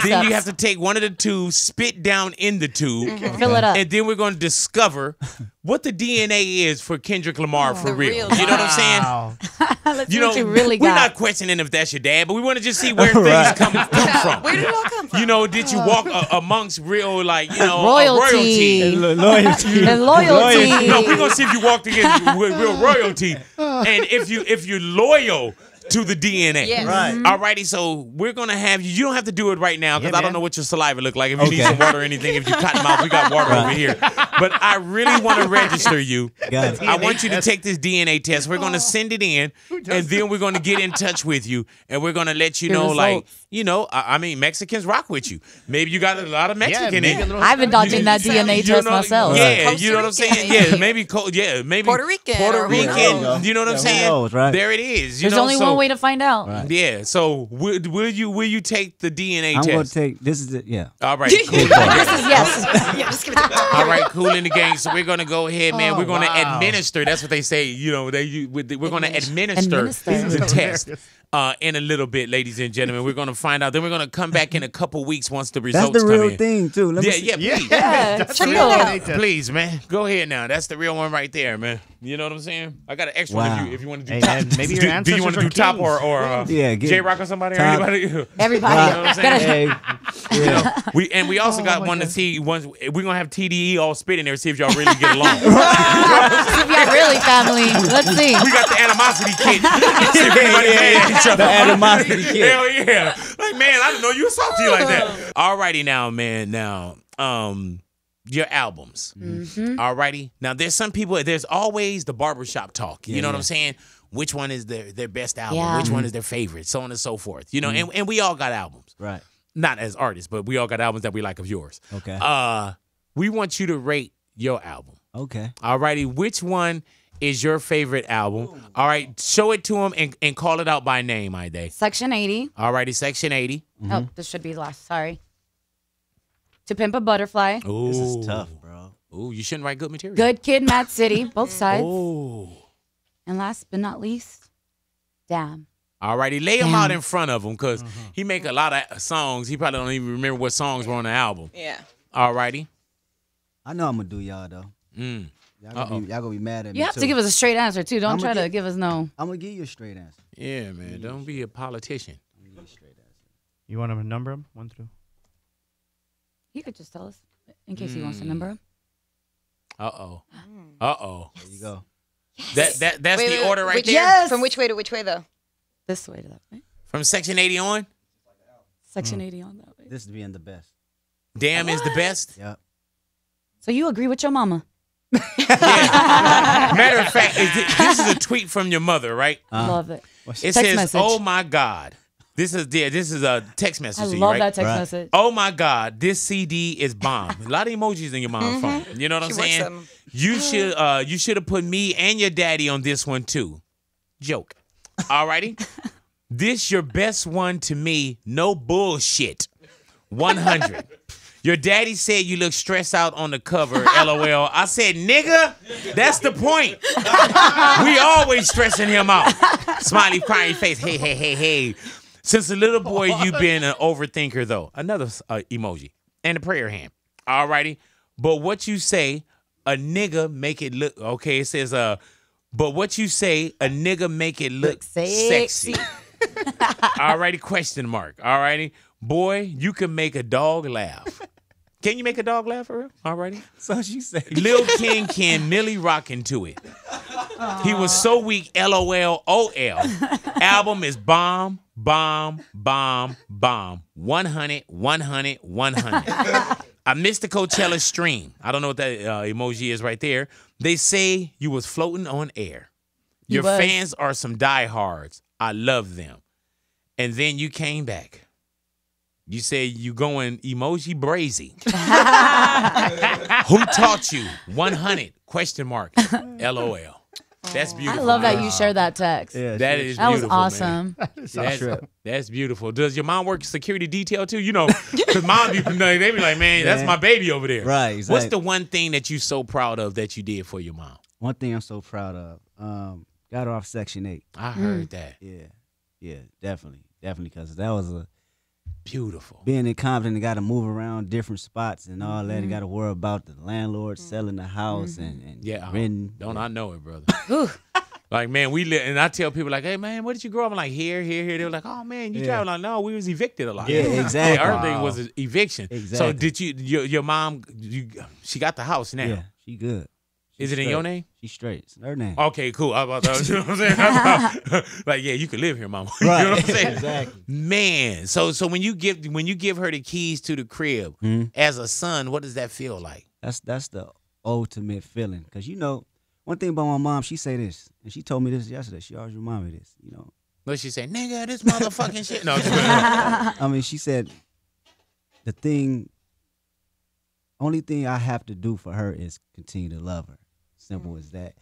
steps. You have to take one of the tubes, spit down in the tube. Mm-hmm. Okay. Fill it up. And then we're going to discover what the D N A is for Kendrick Lamar oh, for real. real. You know what I'm saying? Let's you know, what you really we're got. not questioning if that's your dad, but we want to just see where right. things come, come from. Where did it all come from? You know, did you walk a, amongst real, like, you know, royalty. royalty. And loyalty. And loyalty. No, we're going to see if you walked against real royalty. And if, you, if you're loyal to the D N A. Yes. Right. Mm-hmm. All righty, so we're going to have you. You don't have to do it right now because yeah, I don't know what your saliva look like. If you okay. need some water or anything, if you cotton mouth, we got water right. over here. But I really want to register you. I want you to take this D N A test. We're going to send it in, and then we're going to get in touch with you, and we're going to let you know, like, you know, I, I mean, Mexicans rock with you. Maybe you got a lot of Mexican yeah, in it. I've been dodging that D N A test you know, myself. Yeah, right. you know what I'm saying? Yeah, maybe, yeah, maybe Puerto Rican. Puerto Rican. You know what I'm yeah, saying? Knows, right? There it is. You There's know, only so, one way to find out. Right. Yeah, so will, will you will you take the D N A I'm test? I'm going to take, this is it, yeah. All right, cool. This is yes. All right, cool. In the game, so we're gonna go ahead, man. Oh, we're gonna wow. administer. That's what they say. You know, they we're gonna administer, administer. the test uh, in a little bit, ladies and gentlemen. We're gonna find out. Then we're gonna come back in a couple weeks once the results come in. That's the real in. thing, too. Let yeah, me yeah, yeah, please, yeah, that's the real one. Please, man, go ahead now. That's the real one right there, man. You know what I'm saying? I got an extra wow. one if you, if you want to do hey, top. Man, maybe your answer. Do you want to do kings. Top or or uh, yeah, J-Rock or somebody? Or anybody? Everybody. Wow. You know what I'm saying? Hey. Yeah. You know, we and we also oh, got one God. to see. Once we're gonna have T D E all spit in there. See if y'all really get along. See if y'all really family. Let's see. We got the animosity kit. See if anybody mad at each other. The animosity kit. Hell yeah! Like man, I didn't know you were salty like that. Alrighty now, man. Now, um. your albums. Mm-hmm. All righty. Now, there's some people, there's always the barbershop talk. Yeah. You know what I'm saying? Which one is their, their best album? Yeah. Which mm-hmm. one is their favorite? So on and so forth. You know, mm-hmm. and, and we all got albums. Right. Not as artists, but we all got albums that we like of yours. Okay. Uh, we want you to rate your album. Okay. All righty. Which one is your favorite album? Ooh. All right. Show it to them and, and call it out by name, I day. Section eighty. All righty. Section eighty. Mm-hmm. Oh, this should be last. Sorry. To Pimp a Butterfly. Ooh. This is tough, bro. Oom, you shouldn't write good material. Good Kid, M A A d City, both sides. Ooh. And last but not least, Damn. All righty, lay Damn. him out in front of him because mm-hmm. he make a lot of songs. He probably don't even remember what songs were on the album. Yeah. All righty. I know I'm going to do y'all, though. Mm. Y'all going to be mad at you me, You have too. to give us a straight answer, too. Don't try give, to give us no. I'm going to give you a straight answer. Yeah, man. Don't be a politician. I'm going to give you a straight answer. You want to number them? One through. You could just tell us in case mm. he wants to number him. Uh oh. Uh oh. Yes. There you go. Yes. That that that's wait, the wait, order right which, there. Yes. From which way to which way though? This way to that way. From section eighty on. Section mm. eighty on that way. This is being the best. Damn what? is the best. Yep. So you agree with your mama? Yeah. Matter of fact, is it, this is a tweet from your mother, right? Uh, Love it. It Text says, message. "Oh my God." This is yeah, this is a text message. I to you, love right? that text right. message. Oh my God, this C D is bomb. A lot of emojis in your mom's mm-hmm. phone. You know what she I'm saying? You should uh, you should have put me and your daddy on this one too. Joke. Alrighty. This your best one to me. No bullshit. One hundred. Your daddy said you look stressed out on the cover, LOL. I said, nigga, that's the point. We always stressing him out. Smiley crying face. Hey, hey, hey, hey. Since a little boy, you've been an overthinker, though. Another uh, emoji. And a prayer hand. All righty. But what you say, a nigga make it look... Okay, it says, uh, but what you say, a nigga make it look, look sexy. sexy. All righty, question mark. All righty. Boy, you can make a dog laugh. Can you make a dog laugh for real? All righty. So she said. Lil King can Millie rockin' to it. Aww. He was so weak, LOL, O L. Album is bomb. Bomb, bomb, bomb. one hundred, one hundred, one hundred. I missed the Coachella stream. I don't know what that uh, emoji is right there. They say you was floating on air. Your fans are some diehards. I love them. And then you came back. You said you going emoji brazy. Who taught you? one hundred, question mark, LOL. That's beautiful. I love that you shared that text. Yeah, that is that beautiful, was awesome. Man. That's, that's, that's beautiful. Does your mom work security detail too? You know, because mom be familiar. They be like, man, yeah. that's my baby over there. Right. Exactly. What's the one thing that you so proud of that you did for your mom? One thing I'm so proud of, um, got her off Section eight. I heard mm. that. Yeah. Yeah, definitely. Definitely, because that was a beautiful. Being in Compton, you got to move around different spots and all that. Mm-hmm. You got to worry about the landlord mm-hmm. selling the house mm-hmm. and, and yeah, renting. Don't I know it, brother. Like, man, we live, and I tell people, like, hey, man, where did you grow up? I'm like, here, here, here. They were like, oh, man, you yeah. travel. Like, no, we was evicted a lot. Yeah, exactly. Our thing wow. was an eviction. Exactly. So did you, your, your mom, you, she got the house now. Yeah, she good. She Is it straight. in your name? She's straight. It's her name. Okay, cool. I about to, you know what I'm saying? About, like, yeah, you can live here, mama. Right. You know what I'm saying? Exactly. Man, so so when you give when you give her the keys to the crib, mm-hmm. as a son, what does that feel like? That's that's the ultimate feeling, because you know. One thing about my mom, she say this, and she told me this yesterday. She always reminded me this, you know. But she said, nigga, this motherfucking shit. No, I mean, she said, the thing, only thing I have to do for her is continue to love her. Simple mm-hmm. as that.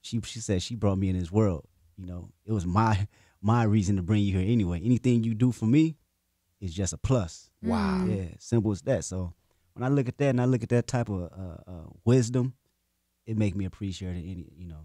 She she said she brought me in this world. You know, it was my my reason to bring you here anyway. Anything you do for me is just a plus. Wow. Yeah, simple as that. So when I look at that and I look at that type of uh, uh, wisdom, it make me appreciate it, any, you know,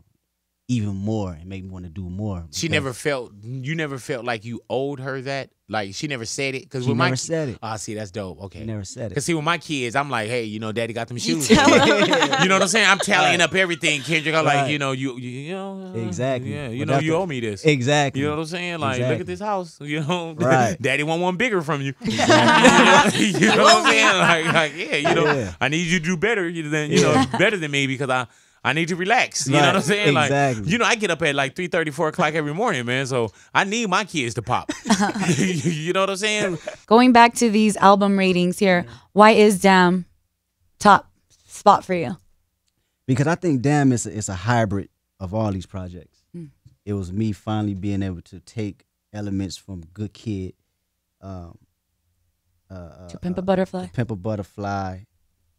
even more. It make me want to do more. She never felt, you never felt like you owed her that? Like, she never said it? Cause she when never my, said it. Oh, see, that's dope. Okay. She never said it. Because, see, with my kids, I'm like, hey, you know, daddy got them shoes. You, you know what I'm saying? I'm tallying right. up everything, Kendrick. I'm right. like, you know, you, you, you know. Exactly. Yeah, you but know, you the, owe me this. Exactly. You know what I'm saying? Like, exactly. look at this house. You know, right. daddy want one bigger from you. Exactly. You know what I'm saying? Like, like yeah, you know, yeah. I need you to do better than, you know, yeah. better than me because I, I need to relax. You right. know what I'm saying? Exactly. Like, you know, I get up at like three thirty, four o'clock every morning, man. So I need my kids to pop. You know what I'm saying? Going back to these album ratings here, why is Damn top spot for you? Because I think Damn is a, it's a hybrid of all these projects. Mm. It was me finally being able to take elements from Good Kid. Um, uh, to Pimp a Butterfly. Uh, to Pimp a Butterfly.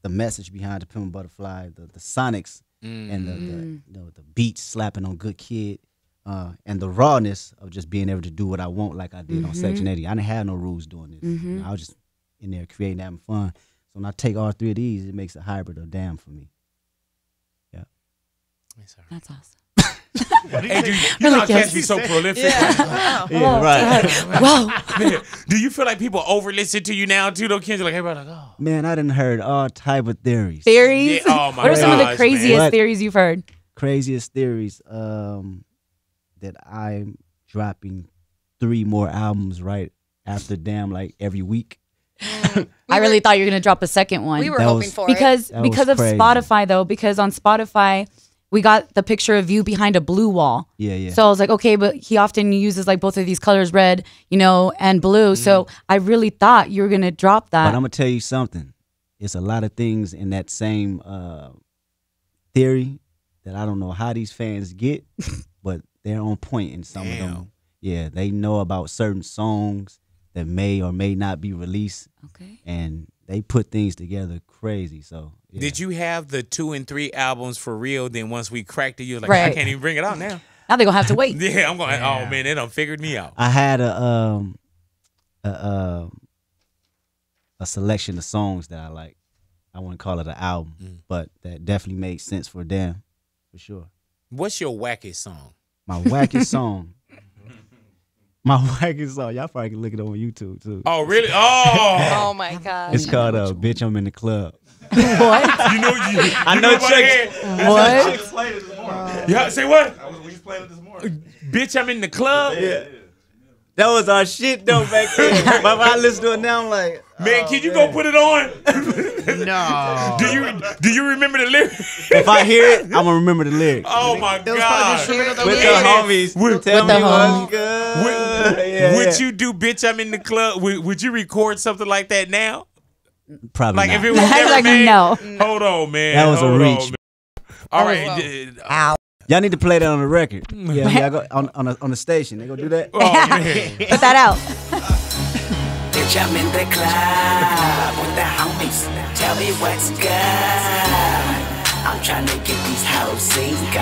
The message behind To Pimp a Butterfly, the, the sonics. Mm. And the, the, you know, the beat slapping on Good Kid, uh, and the rawness of just being able to do what I want, like I did mm-hmm. on Section eighty. I didn't have no rules doing this. Mm-hmm. You know, I was just in there creating, having fun. So when I take all three of these, it makes a hybrid of Damn for me. Yeah, that's, right. That's awesome. Hey, do you, you really know, can't be so said. prolific. Yeah, yeah. Wow. yeah right. Wow. Man, do you feel like people over listen to you now too? Though, kids like, everybody like, oh. Man, I done heard all type of theories. Theories? Yeah. Oh my What are some gosh, of the craziest man. theories you've heard? Craziest theories. Um, that I'm dropping three more albums right after Damn, like every week. We I really were, thought you were gonna drop a second one. We were that hoping was, for because it. because of crazy. Spotify though, because on Spotify. We got the picture of you behind a blue wall. Yeah, yeah. So I was like, okay, but he often uses like both of these colors, red, you know, and blue. Mm. So I really thought you were gonna drop that. But I'm gonna tell you something. It's a lot of things in that same uh, theory that I don't know how these fans get, but they're on point in some Damn. of them. Yeah, they know about certain songs that may or may not be released. Okay. And they put things together crazy, so. Yeah. Did you have the two and three albums for real? Then once we cracked it, you were like, right. I can't even bring it out now. Now they're going to have to wait. yeah, I'm going, yeah. oh, man, they done figured me out. I had a, um, a, uh, a selection of songs that I like. I wouldn't call it an album, mm. but that definitely made sense for them, for sure. What's your wackest song? My wackest song? My wackest song. Y'all probably can look it up on YouTube, too. Oh, really? Oh! Oh, my God. It's called uh, Bitch, I'm in the Club. What? You know, you, you I know, know chicks. What? Chicks played it this morning. Yeah, say what? I was, we just played it this morning. Bitch, I'm in the Club? Yeah. That was our shit, though, back then. But if I listen to it now, I'm like, man, oh, can you man. go put it on? No. Do you do you remember the lyrics? If I hear it, I'm going to remember the lyrics. Oh, my God. The with the homies. With, Tell with me the homies. Would, yeah, would yeah. you do Bitch, I'm in the Club? Would, would you record something like that now? Probably like not. If it was never like, made, no. Hold on, man. That was hold a reach. On, All right. Ow. Y'all need to play that on the record. Yeah, yeah go, on, on, a, on the station. They gonna do that? Oh, man. Put that out. Bitch, I'm in the club with the homies. Tell me what's good. I'm trying to get these hoes single.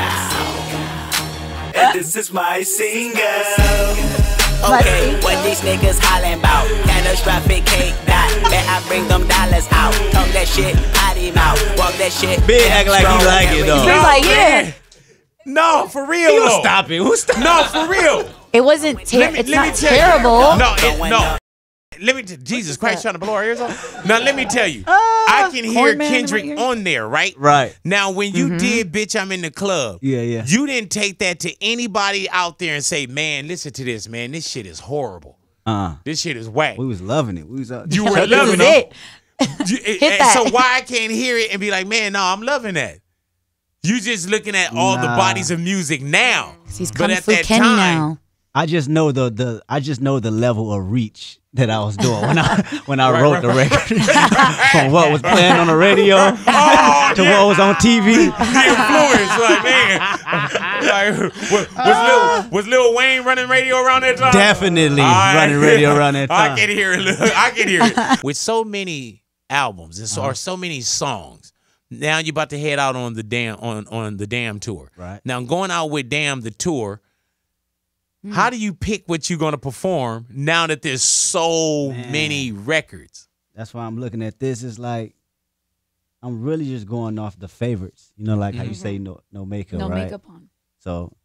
And this is my single. Okay, what these niggas hollin' about? Catastrophic cake dot. Bet I bring them dollars out. Talk that shit, potty mouth. Walk that shit. Big act like he like it though. He's like, yeah. No, for real. Who stop it? Who stop? No, for real. It wasn't terrible. It's not terrible. No, it, no. Let me. Jesus Christ, trying to blow our ears off. Now let me tell you, uh, I can hear Kendrick on there, right? Right. Now when you mm-hmm. did, bitch, I'm in the club. Yeah, yeah. You didn't take that to anybody out there and say, man, listen to this, man. This shit is horrible. Uh, this shit is whack. We was loving it. We was. Uh, you were loving it. You, Hit and that. So why I can't hear it and be like, man, no, I'm loving that. You just looking at all nah. the bodies of music now. He's but at that Ken time, now. I just know the the I just know the level of reach that I was doing when I when I right, wrote right, the record right. from what was playing on the radio oh, to yeah. what was on T V. The influence, like man, like, was, was, Lil, was Lil Wayne running radio around that time? Definitely I, running radio around that time. I can hear it. Look, I can hear it. With so many albums and so, uh-huh. or so many songs. Now you're about to head out on the damn on on the damn tour. Right now, going out with damn the tour. Mm. How do you pick what you're gonna perform now that there's so Man. many records? That's why I'm looking at this. It's like I'm really just going off the favorites. You know, like mm-hmm. how you say no no makeup, no right? makeup on. So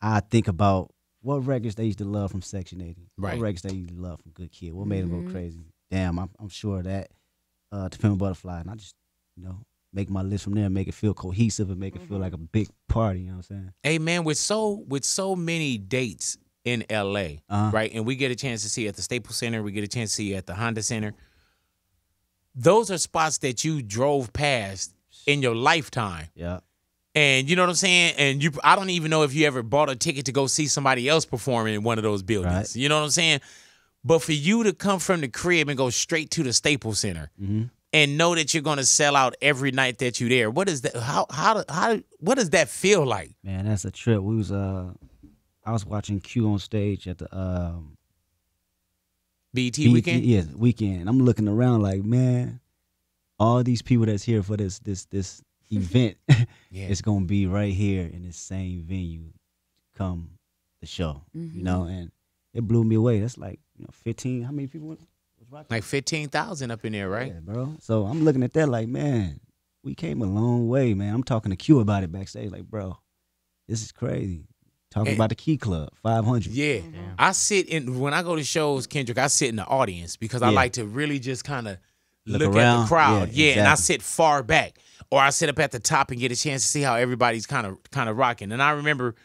I think about what records they used to love from Section eighty. Right. What records they used to love from Good Kid. What made mm-hmm. them go crazy? Damn, I'm I'm sure of that uh, To Pimp a Butterfly, and I just. You know, make my list from there and make it feel cohesive and make it feel like a big party, you know what I'm saying? Hey, man, with so with so many dates in L A, uh-huh. right, and we get a chance to see you at the Staples Center, we get a chance to see you at the Honda Center, those are spots that you drove past in your lifetime. Yeah. And you know what I'm saying? And you, I don't even know if you ever bought a ticket to go see somebody else performing in one of those buildings. Right. You know what I'm saying? But for you to come from the crib and go straight to the Staples Center, mm-hmm. and know that you're gonna sell out every night that you're there. What is that? How how how? What does that feel like? Man, that's a trip. We was uh, I was watching Q on stage at the um, B E T weekend. Yes, weekend. I'm looking around like, man, all these people that's here for this this this event, yeah. it's gonna be right here in this same venue. Come the show, mm-hmm. you know, and it blew me away. That's like you know, fifteen. How many people? Went? Like fifteen thousand up in there, right? Yeah, bro. So I'm looking at that like, man, we came a long way, man. I'm talking to Q about it backstage. Like, bro, this is crazy. Talking and, about the Key Club, five hundred. Yeah. Mm-hmm. I sit in, when I go to shows, Kendrick, I sit in the audience because I yeah. like to really just kind of look, look at the crowd. Yeah, yeah exactly. And I sit far back. Or I sit up at the top and get a chance to see how everybody's kind of kind of rocking. And I remember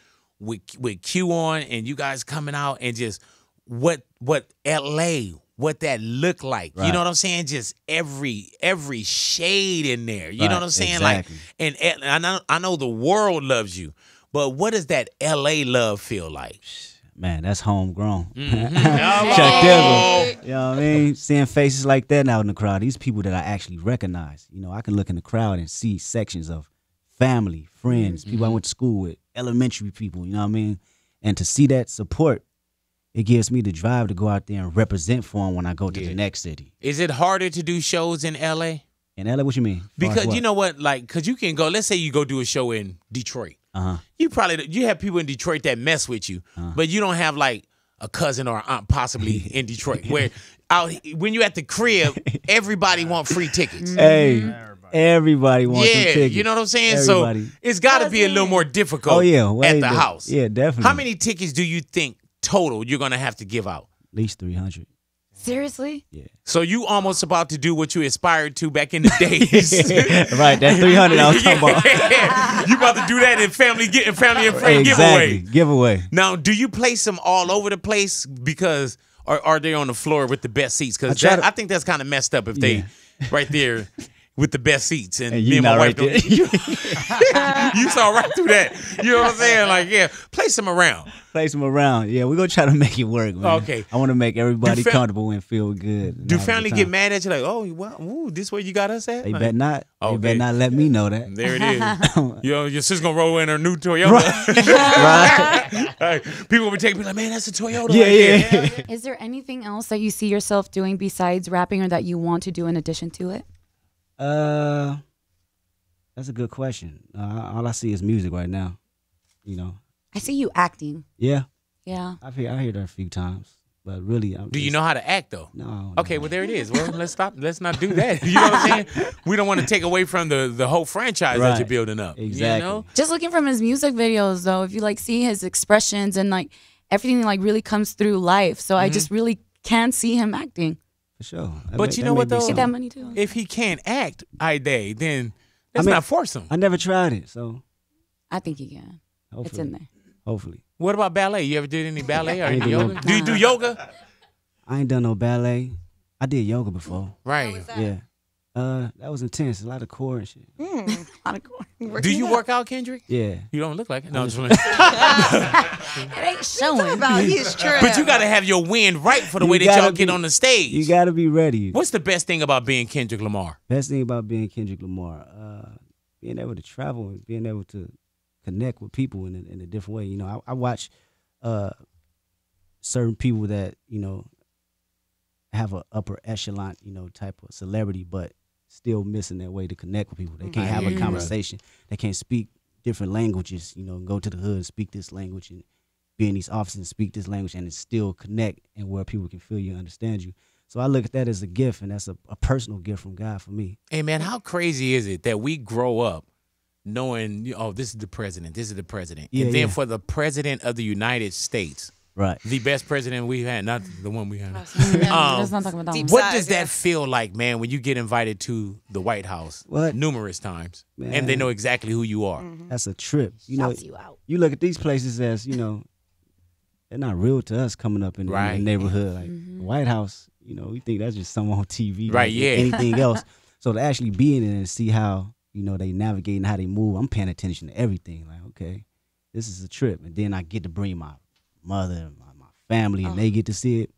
with, with Q on and you guys coming out and just what what L A what that look like, right. you know what I'm saying? Just every every shade in there, you right. know what I'm saying? Exactly. Like, and I know I know the world loves you, but what does that L A love feel like? Man, that's homegrown. Mm-hmm. Chuck Devil, you know what I mean? Seeing faces like that now in the crowd, these people that I actually recognize, you know, I can look in the crowd and see sections of family, friends, mm-hmm. people I went to school with, elementary people, you know what I mean? And to see that support. It gives me the drive to go out there and represent for them when I go to yeah. the next city. Is it harder to do shows in L A? In L A, what you mean? Because you know what, like, cause you can go. Let's say you go do a show in Detroit. Uh huh. You probably you have people in Detroit that mess with you, uh-huh. but you don't have like a cousin or an aunt possibly in Detroit. Where out when you at the crib, everybody want free tickets. Hey. Everybody wants yeah, tickets. You know what I'm saying? Everybody. So it's got to be a little more difficult. Oh yeah, way at the house. Yeah, definitely. How many tickets do you think? Total, you're gonna have to give out at least three hundred. Seriously? Yeah. So you almost about to do what you aspired to back in the days, right? That three hundred I was talking about. You about to do that in family getting family and friend exactly. giveaway. Giveaway. Now, do you place them all over the place because, or are they on the floor with the best seats? Because I, I think that's kind of messed up if yeah. they right there. With the best seats. And, and you not right there. You, you saw right through that. You know what I'm saying? Like, yeah, place them around. Place them around. Yeah, we're going to try to make it work, man. Okay. I want to make everybody comfortable and feel good. Do family get mad at you like, oh, well, ooh, this where you got us at? They like, bet not. Okay. They bet not let me know that. There it is. Yo, your sister's going to roll in her new Toyota. Right. right. right. People will take me like, man, that's a Toyota. Yeah, right yeah. yeah. Is there anything else that you see yourself doing besides rapping or that you want to do in addition to it? Uh, that's a good question. Uh, all I see is music right now, you know. I see you acting. Yeah. Yeah. I've heard, I heard her a few times. But really, I'm do just, you know how to act though? No. Okay, no. Well there it is. Well, let's stop. Let's not do that. You know what I'm saying? We don't want to take away from the the whole franchise right. that you're building up. Exactly. You know? Just looking from his music videos though, if you like see his expressions and like everything like really comes through life. So mm-hmm. I just really can see him acting. For sure. That but may, you know what though? Get that money too. If he can't act, I day then let's I mean, not force him. I never tried it, so I think he can. Hopefully. It's in there. Hopefully. What about ballet? You ever did any ballet or any yoga? No. Do you do yoga? I ain't done no ballet. I did yoga before. Right. Yeah. Uh, that was intense. A lot of core and shit. Mm, a lot of core. Working do you out. work out, Kendrick? Yeah. You don't look like it. No, I'm just It ain't showing. About his trip. But you got to have your wind right for the you way that y'all get on the stage. You got to be ready. What's the best thing about being Kendrick Lamar? Best thing about being Kendrick Lamar, uh, being able to travel and being able to connect with people in a, in a different way. You know, I, I watch uh, certain people that, you know, have an upper echelon, you know, type of celebrity, but still missing that way to connect with people. They can't have a conversation. They can't speak different languages, you know, go to the hood and speak this language and be in these offices and speak this language and it still connect and where people can feel you and understand you. So I look at that as a gift, and that's a, a personal gift from God for me. Hey, man, how crazy is it that we grow up knowing, oh, this is the president, this is the president. Yeah, and then yeah. for the president of the United States, right, the best president we've had, not the one we had. um, Let's not talk about that one. What does that feel like, man, when you get invited to the White House what? numerous times, man, and they know exactly who you are? Mm-hmm. That's a trip. You know, you, out. you look at these places as, you know, they're not real to us coming up in, right. in the neighborhood. Like mm-hmm. the White House, you know, we think that's just someone on T V, right? Yeah. Anything else. So to actually be in it and see how, you know, they navigating how they move. I'm paying attention to everything. Like, okay, this is a trip. And then I get to bring my mother and my, my family, and oh. they get to see it.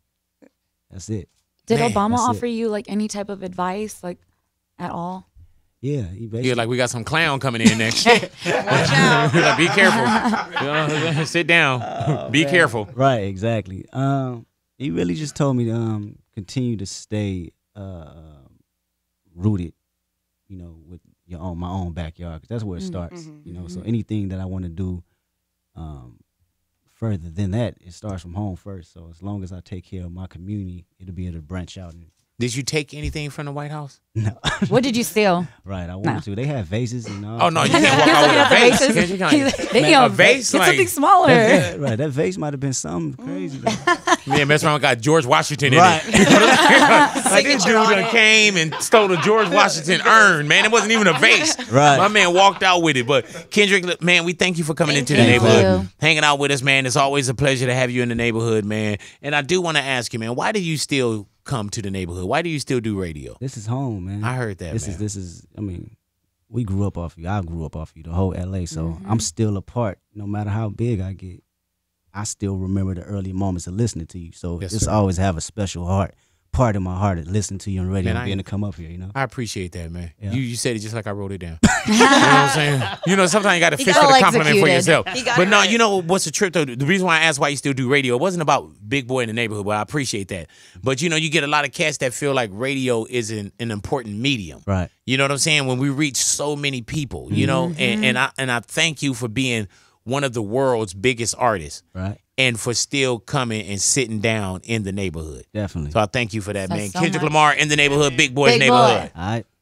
That's it. Did Man, Obama offer it. you, like, any type of advice, like, at all? Yeah. He basically... Yeah, like, we got some clown coming in next. Watch out. Like, be careful. Sit down. Oh, be man. careful. Right, exactly. Um, he really just told me to um, continue to stay uh, rooted, you know, with your own, my own backyard, because that's where it starts, mm-hmm, you know. Mm-hmm. So anything that I want to do um, further than that, it starts from home first. So as long as I take care of my community, it'll be able to branch out. And... Did you take anything from the White House? No. What did you steal? Right, I wanted no. to. They had vases and all. Oh, no, you can't walk out with a vase. Vases. They Man, a vase, like... something smaller. That, right, that vase might have been something crazy. Mm. Yeah, mess around got George Washington right. in it. Like, this dude came and stole the George Washington urn, man. It wasn't even a vase. Right. My man walked out with it. But Kendrick, man, we thank you for coming thank into the neighborhood. You. Hanging out with us, man. It's always a pleasure to have you in the neighborhood, man. And I do want to ask you, man, why do you still come to the neighborhood? Why do you still do radio? This is home, man. I heard that, this man. is this is I mean, we grew up off you. I grew up off you, the whole L A. So mm-hmm. I'm still a part. No matter how big I get, I still remember the early moments of listening to you. So yes, it's sir. always have a special heart part of my heart to listen to you on radio, man, and being to come up here, you know. I appreciate that, man. Yeah. You you said it just like I wrote it down. You know what I'm saying? You know, sometimes you got to fish for the compliment for yourself. But no, you know what's the trip though? The reason why I asked why you still do radio, it wasn't about Big Boy in the neighborhood, but I appreciate that. But you know, you get a lot of cats that feel like radio is an, an important medium. Right. You know what I'm saying? When we reach so many people, you mm-hmm. know, and, and I and I thank you for being one of the world's biggest artists. Right. And for still coming and sitting down in the neighborhood. Definitely. So I thank you for that, That's man. So Kendrick much. Lamar in the neighborhood, Big Boy's Big neighborhood. Boy. All right.